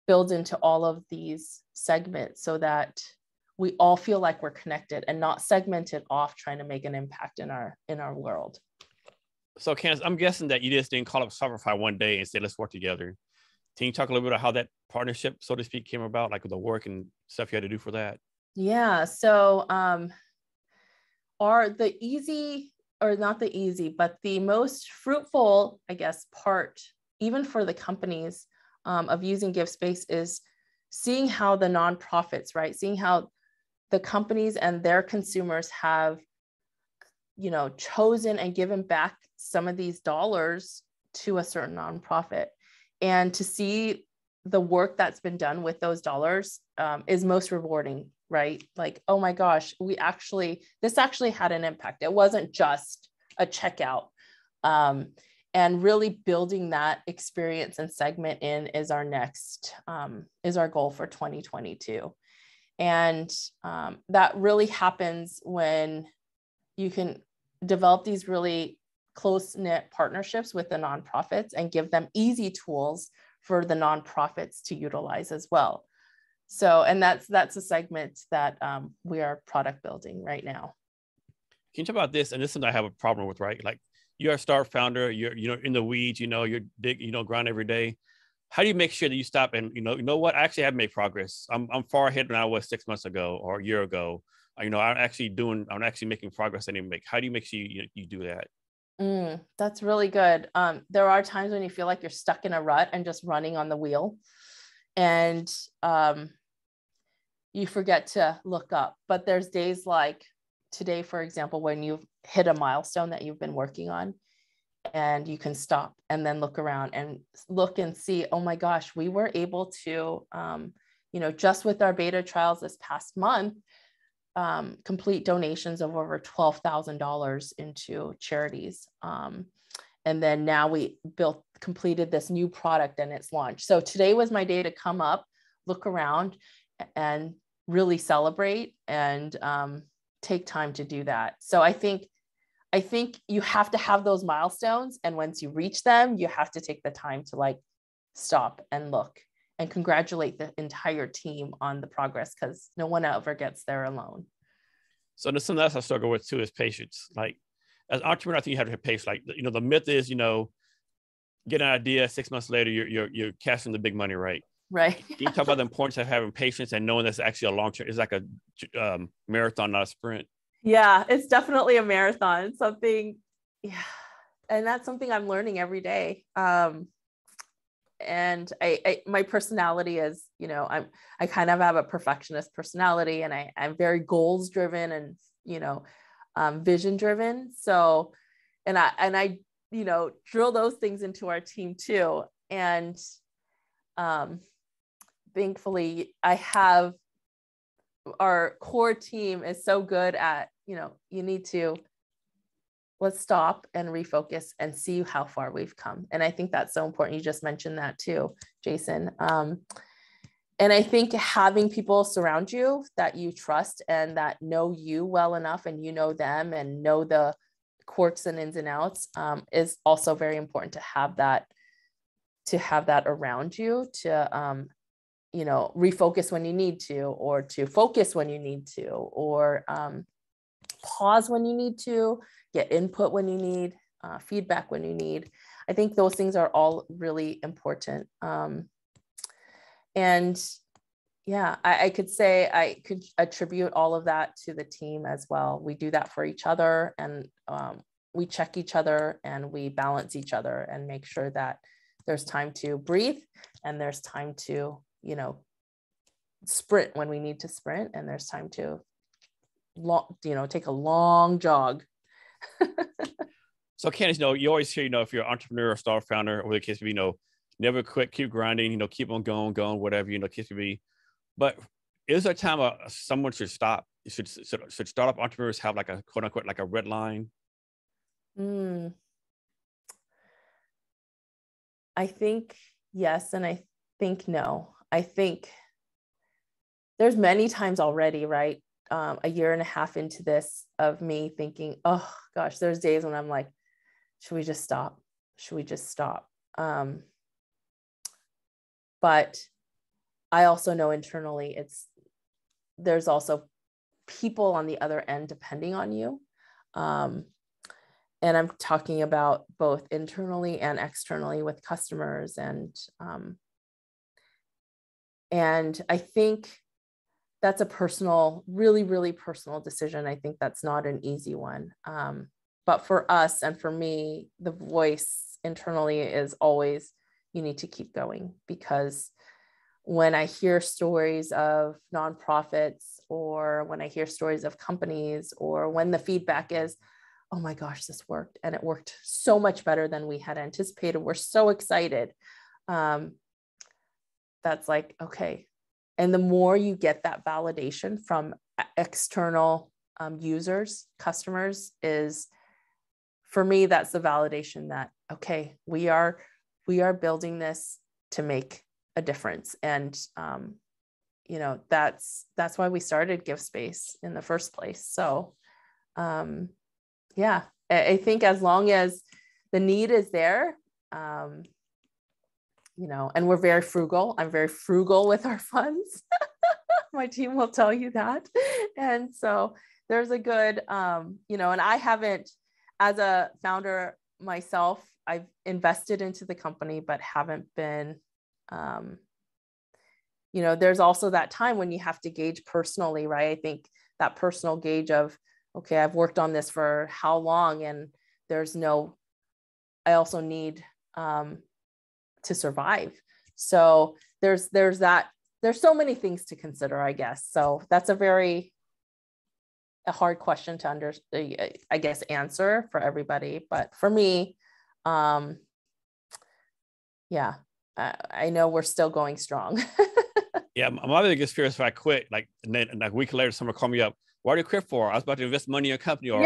builds into all of these segments so that we all feel like we're connected and not segmented off trying to make an impact in our world. So Candice, I'm guessing that you just didn't call up Shopify one day and say, let's work together. Can you talk a little bit about how that partnership, so to speak, came about, like the work and stuff you had to do for that? Yeah, so the most fruitful, I guess, part, even for the companies, of using GiveSpace is seeing how the nonprofits, right? Seeing how the companies and their consumers have, you know, chosen and given back some of these dollars to a certain nonprofit, and to see the work that's been done with those dollars is most rewarding, right? Like, oh my gosh, this actually had an impact. It wasn't just a checkout. And really building that experience and segment in is our next, is our goal for 2022. And that really happens when you can develop these really close-knit partnerships with the nonprofits and give them easy tools for the nonprofits to utilize as well. So, and that's a segment that we are product building right now. Can you talk about this? And this is something I have a problem with, right? Like, you're a startup founder, you're in the weeds, you're big, grind every day. How do you make sure that you stop and, I actually have made progress. I'm far ahead than I was 6 months ago or a year ago. I'm actually making progress I didn't make. How do you make sure you do that? That's really good. There are times when you feel like you're stuck in a rut and just running on the wheel, and you forget to look up. But there's days like today, for example, when you've hit a milestone that you've been working on, and you can stop and then look around and look and see, oh my gosh, we were able to, just with our beta trials this past month, complete donations of over $12,000 into charities. And then now we completed this new product and its launch. So today was my day to come up, look around, and really celebrate and take time to do that. So I think you have to have those milestones. And once you reach them, you have to take the time to stop and look, and congratulate the entire team on the progress, because no one ever gets there alone. So there's something else I struggle with too, is patience. Like, as an entrepreneur, I think you have to have patience. Like, the myth is, get an idea, 6 months later, you're cashing the big money, right? Right. You talk about the importance of having patience and knowing that's actually a long term. It's like a marathon, not a sprint. Yeah, it's definitely a marathon. It's something, yeah. And that's something I'm learning every day. And I my personality is, I kind of have a perfectionist personality, and I'm very goals driven and, vision driven. So, and I, drill those things into our team too. And, thankfully our core team is so good at, let's stop and refocus and see how far we've come. And I think that's so important. You just mentioned that too, Jason. And I think having people surround you that you trust and that know you well enough, and them and know the quirks and ins and outs, is also very important to have that, around you to, refocus when you need to, or to focus when you need to, or, pause when you need to, get input when you need, feedback when you need. I think those things are all really important. I could say I could attribute all of that to the team as well. We do that for each other, and we check each other, and we balance each other, and make sure that there's time to breathe, and there's time to, sprint when we need to sprint, and there's time to take a long jog. So Candice, you always hear, if you're an entrepreneur or startup founder, or the case may be, never quit, keep grinding, keep on going, whatever, case may be. But is there a time someone should stop? Should startup entrepreneurs have like a quote unquote, like a red line? I think yes, and I think no. I think there's many times already, right? A year and a half into this, of me thinking, oh gosh, there's days when I'm like, should we just stop? Should we just stop? But I also know internally there's also people on the other end depending on you. And I'm talking about both internally and externally with customers. And I think that's a personal, really, really personal decision. I think that's not an easy one. But for us and for me, the voice internally is always, you need to keep going, because when I hear stories of nonprofits, or when I hear stories of companies, or when the feedback is, oh my gosh, this worked, and it worked so much better than we had anticipated, we're so excited. That's like, okay. And the more you get that validation from external users, customers, is, for me, that's the validation that, okay, we are building this to make a difference. And, you know, that's why we started GiveSpace in the first place. So, yeah, I think as long as the need is there, you know, and we're very frugal. I'm very frugal with our funds. My team will tell you that. And so there's a good, you know, and I haven't, as a founder myself, I've invested into the company, but haven't been, you know, there's also that time when you have to gauge personally, right? I think that personal gauge of, okay, I've worked on this for how long, and there's no, I also need to survive. So there's that, there's so many things to consider, I guess. So that's a hard question to I guess, answer for everybody. But for me, yeah, I know we're still going strong. Yeah, my biggest fear is if I quit, like, and then like a week later, someone called me up. What are you quit for? I was about to invest money in your company, or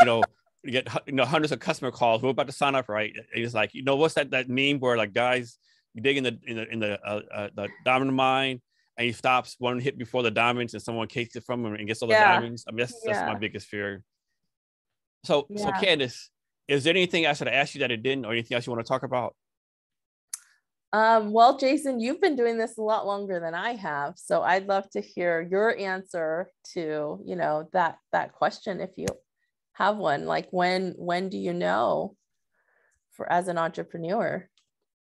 you know, get hundreds of customer calls. We're about to sign up, right? It's like, you know, what's that meme where like guys you dig in the diamond mine, and he stops one hit before the diamonds, and someone takes it from him and gets all the diamonds. I mean, that's my biggest fear. So so Candice, is there anything I should ask you that it didn't, or anything else you want to talk about? Well, Jason, you've been doing this a lot longer than I have, so I'd love to hear your answer to, you know, that question, if you have one. Like, when do you know, for as an entrepreneur?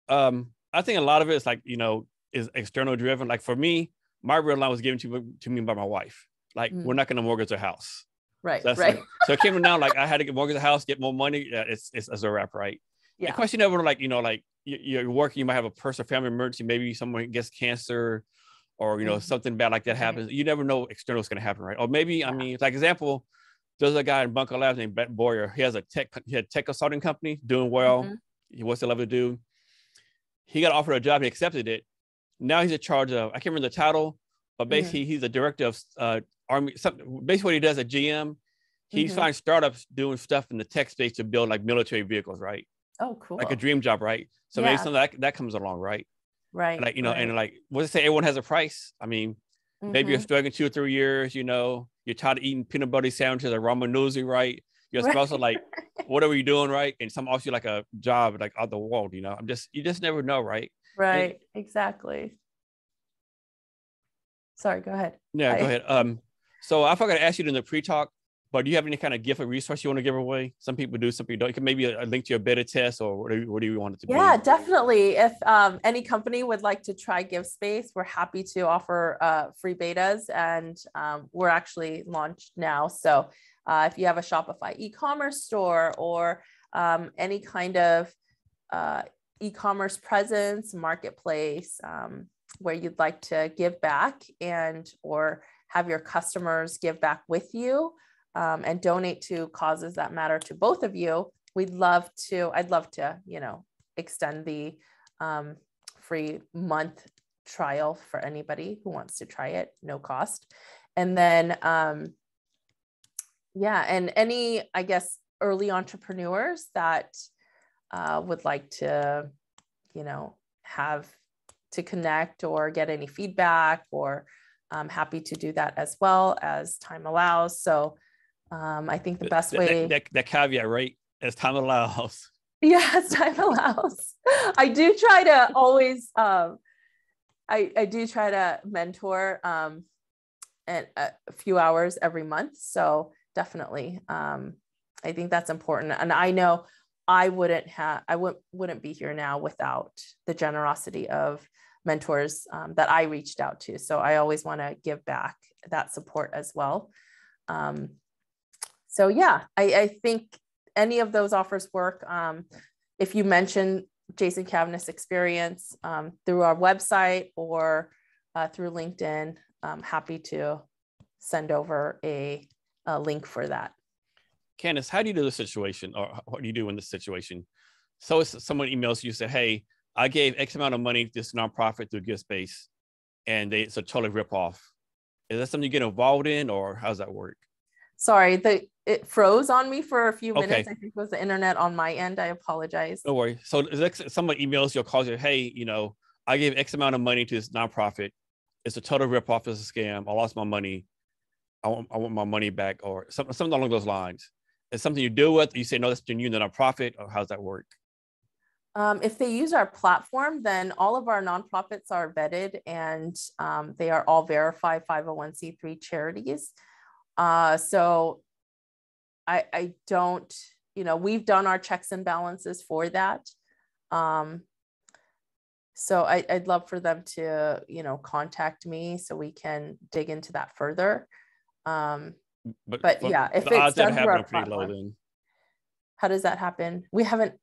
I think a lot of it is like, you know, is external driven. Like for me, my red line was given to me by my wife. Like, we're not going to mortgage a house, right? So that's right. Like, so it came down, like I had to mortgage a house, get more money. It's a wrap, right? Yeah. The question over, like, you know, like, you're working, you might have a personal family emergency, maybe someone gets cancer, or, you know, something bad like that happens. You never know external is going to happen, right? Or maybe, I mean, like example, there's a guy in Bunker Labs named Ben Boyer. He had a tech consulting company, doing well. He wants to love to do. He got offered a job, he accepted it. Now he's in charge of, I can't remember the title, but basically he's a director of Army, basically what he does at GM, he finds startups doing stuff in the tech space to build like military vehicles, right? Oh, cool. Like a dream job, right? So maybe something that comes along, right? Right. Like, you know, and like, what's it say? Everyone has a price. I mean, maybe you're struggling 2 or 3 years, you know, you're tired of eating peanut butter sandwiches or ramen noodles, right? Your spouse are like, what are you doing, right? And some offers you like a job, like out the world, you know, you just never know, right? Right, and, exactly. Sorry, go ahead. Yeah, go ahead. So I forgot to ask you in the pre-talk, but do you have any kind of gift or resource you want to give away? Some people do, some people don't. You can maybe a link to your beta test, or what do you want it to be? Yeah, definitely. If any company would like to try GiveSpace, we're happy to offer free betas, and we're actually launched now. So if you have a Shopify e-commerce store, or any kind of e-commerce presence, marketplace, where you'd like to give back and or have your customers give back with you, and donate to causes that matter to both of you, I'd love to, you know, extend the free month trial for anybody who wants to try it, no cost. And then, yeah, and any, I guess, early entrepreneurs that would like to, you know, have to connect or get any feedback, or I'm happy to do that as well as time allows. So, I think the best way that caveat, right? As time allows. Yeah, as time allows. I do try to always, I do try to mentor and a few hours every month. So definitely, I think that's important. And I know I wouldn't be here now without the generosity of mentors that I reached out to. So I always want to give back that support as well. So yeah, I think any of those offers work. If you mention Jason Cavness Experience through our website or through LinkedIn, I'm happy to send over a link for that. Candice, how do you do the situation, or what do you do in this situation? So if someone emails you and says, hey, I gave X amount of money to this nonprofit through GiveSpace, and it's a total ripoff. Is that something you get involved in, or how does that work? Sorry, it froze on me for a few minutes. Okay. I think it was the internet on my end. I apologize. No worry. So if someone emails you or calls you, hey, you know, I gave X amount of money to this nonprofit. It's a total ripoff. It's a scam. I lost my money. I want my money back, or something along those lines. It's something you deal with. You say, no, that's between you and the nonprofit, or how does that work? If they use our platform, then all of our nonprofits are vetted, and they are all verified 501c3 charities. So I don't, you know, we've done our checks and balances for that. So I'd love for them to, you know, contact me so we can dig into that further. But yeah, if it's done through our platform, how does that happen? We haven't,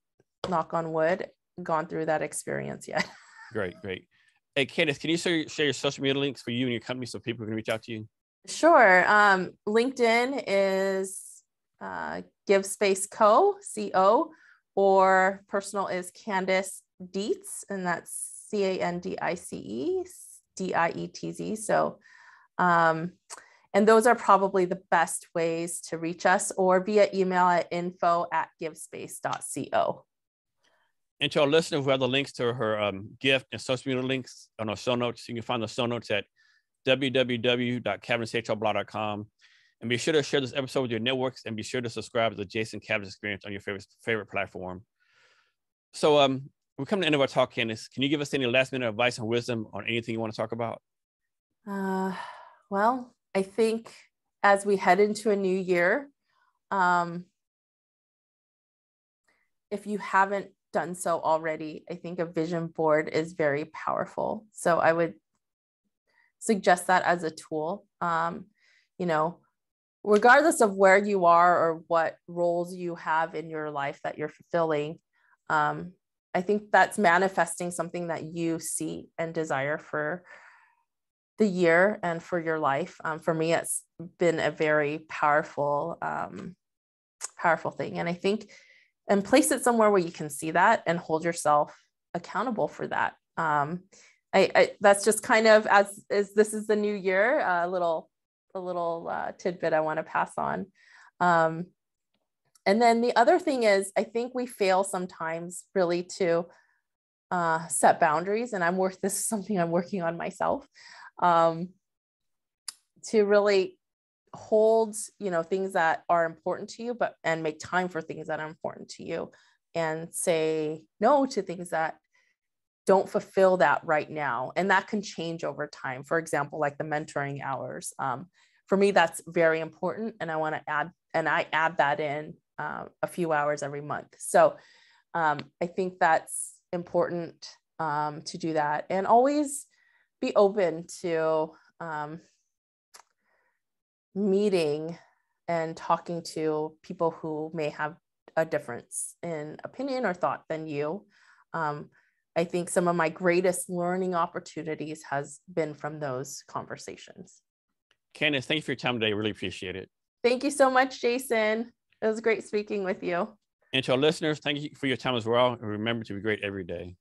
knock on wood, gone through that experience yet. Great. Hey, Candice, can you share your social media links for you and your company so people can reach out to you? Sure. LinkedIn is GiveSpace Co, or personal is Candice Dietz, and that's CandiceDietz. So, and those are probably the best ways to reach us, or via email at info@givespace.co. And to our listeners, we have the links to her gift and social media links on our show notes. You can find the show notes at www.cavnesshrblog.com. And be sure to share this episode with your networks, and be sure to subscribe to the Jason Cavness Experience on your favorite platform. So we're coming to the end of our talk, Candice. Can you give us any last minute advice and wisdom on anything you want to talk about? Well, I think as we head into a new year, if you haven't done so already, I think a vision board is very powerful. So I would suggest that as a tool. You know, regardless of where you are or what roles you have in your life that you're fulfilling, I think that's manifesting something that you see and desire for the year and for your life. For me, it's been a very powerful, powerful thing. And I think, and place it somewhere where you can see that and hold yourself accountable for that. That's just kind of, as this is the new year, a little tidbit I want to pass on. And then the other thing is, I think we fail sometimes really to set boundaries, and this is something I'm working on myself, to really hold, you know, things that are important to you, and make time for things that are important to you, and say no to things that don't fulfill that right now. And that can change over time. For example, like the mentoring hours, for me, that's very important. And I add that in a few hours every month. So I think that's important to do that, and always be open to meeting and talking to people who may have a difference in opinion or thought than you. I think some of my greatest learning opportunities has been from those conversations. Candice, thank you for your time today. Really appreciate it. Thank you so much, Jason. It was great speaking with you. And to our listeners, thank you for your time as well. And remember to be great every day.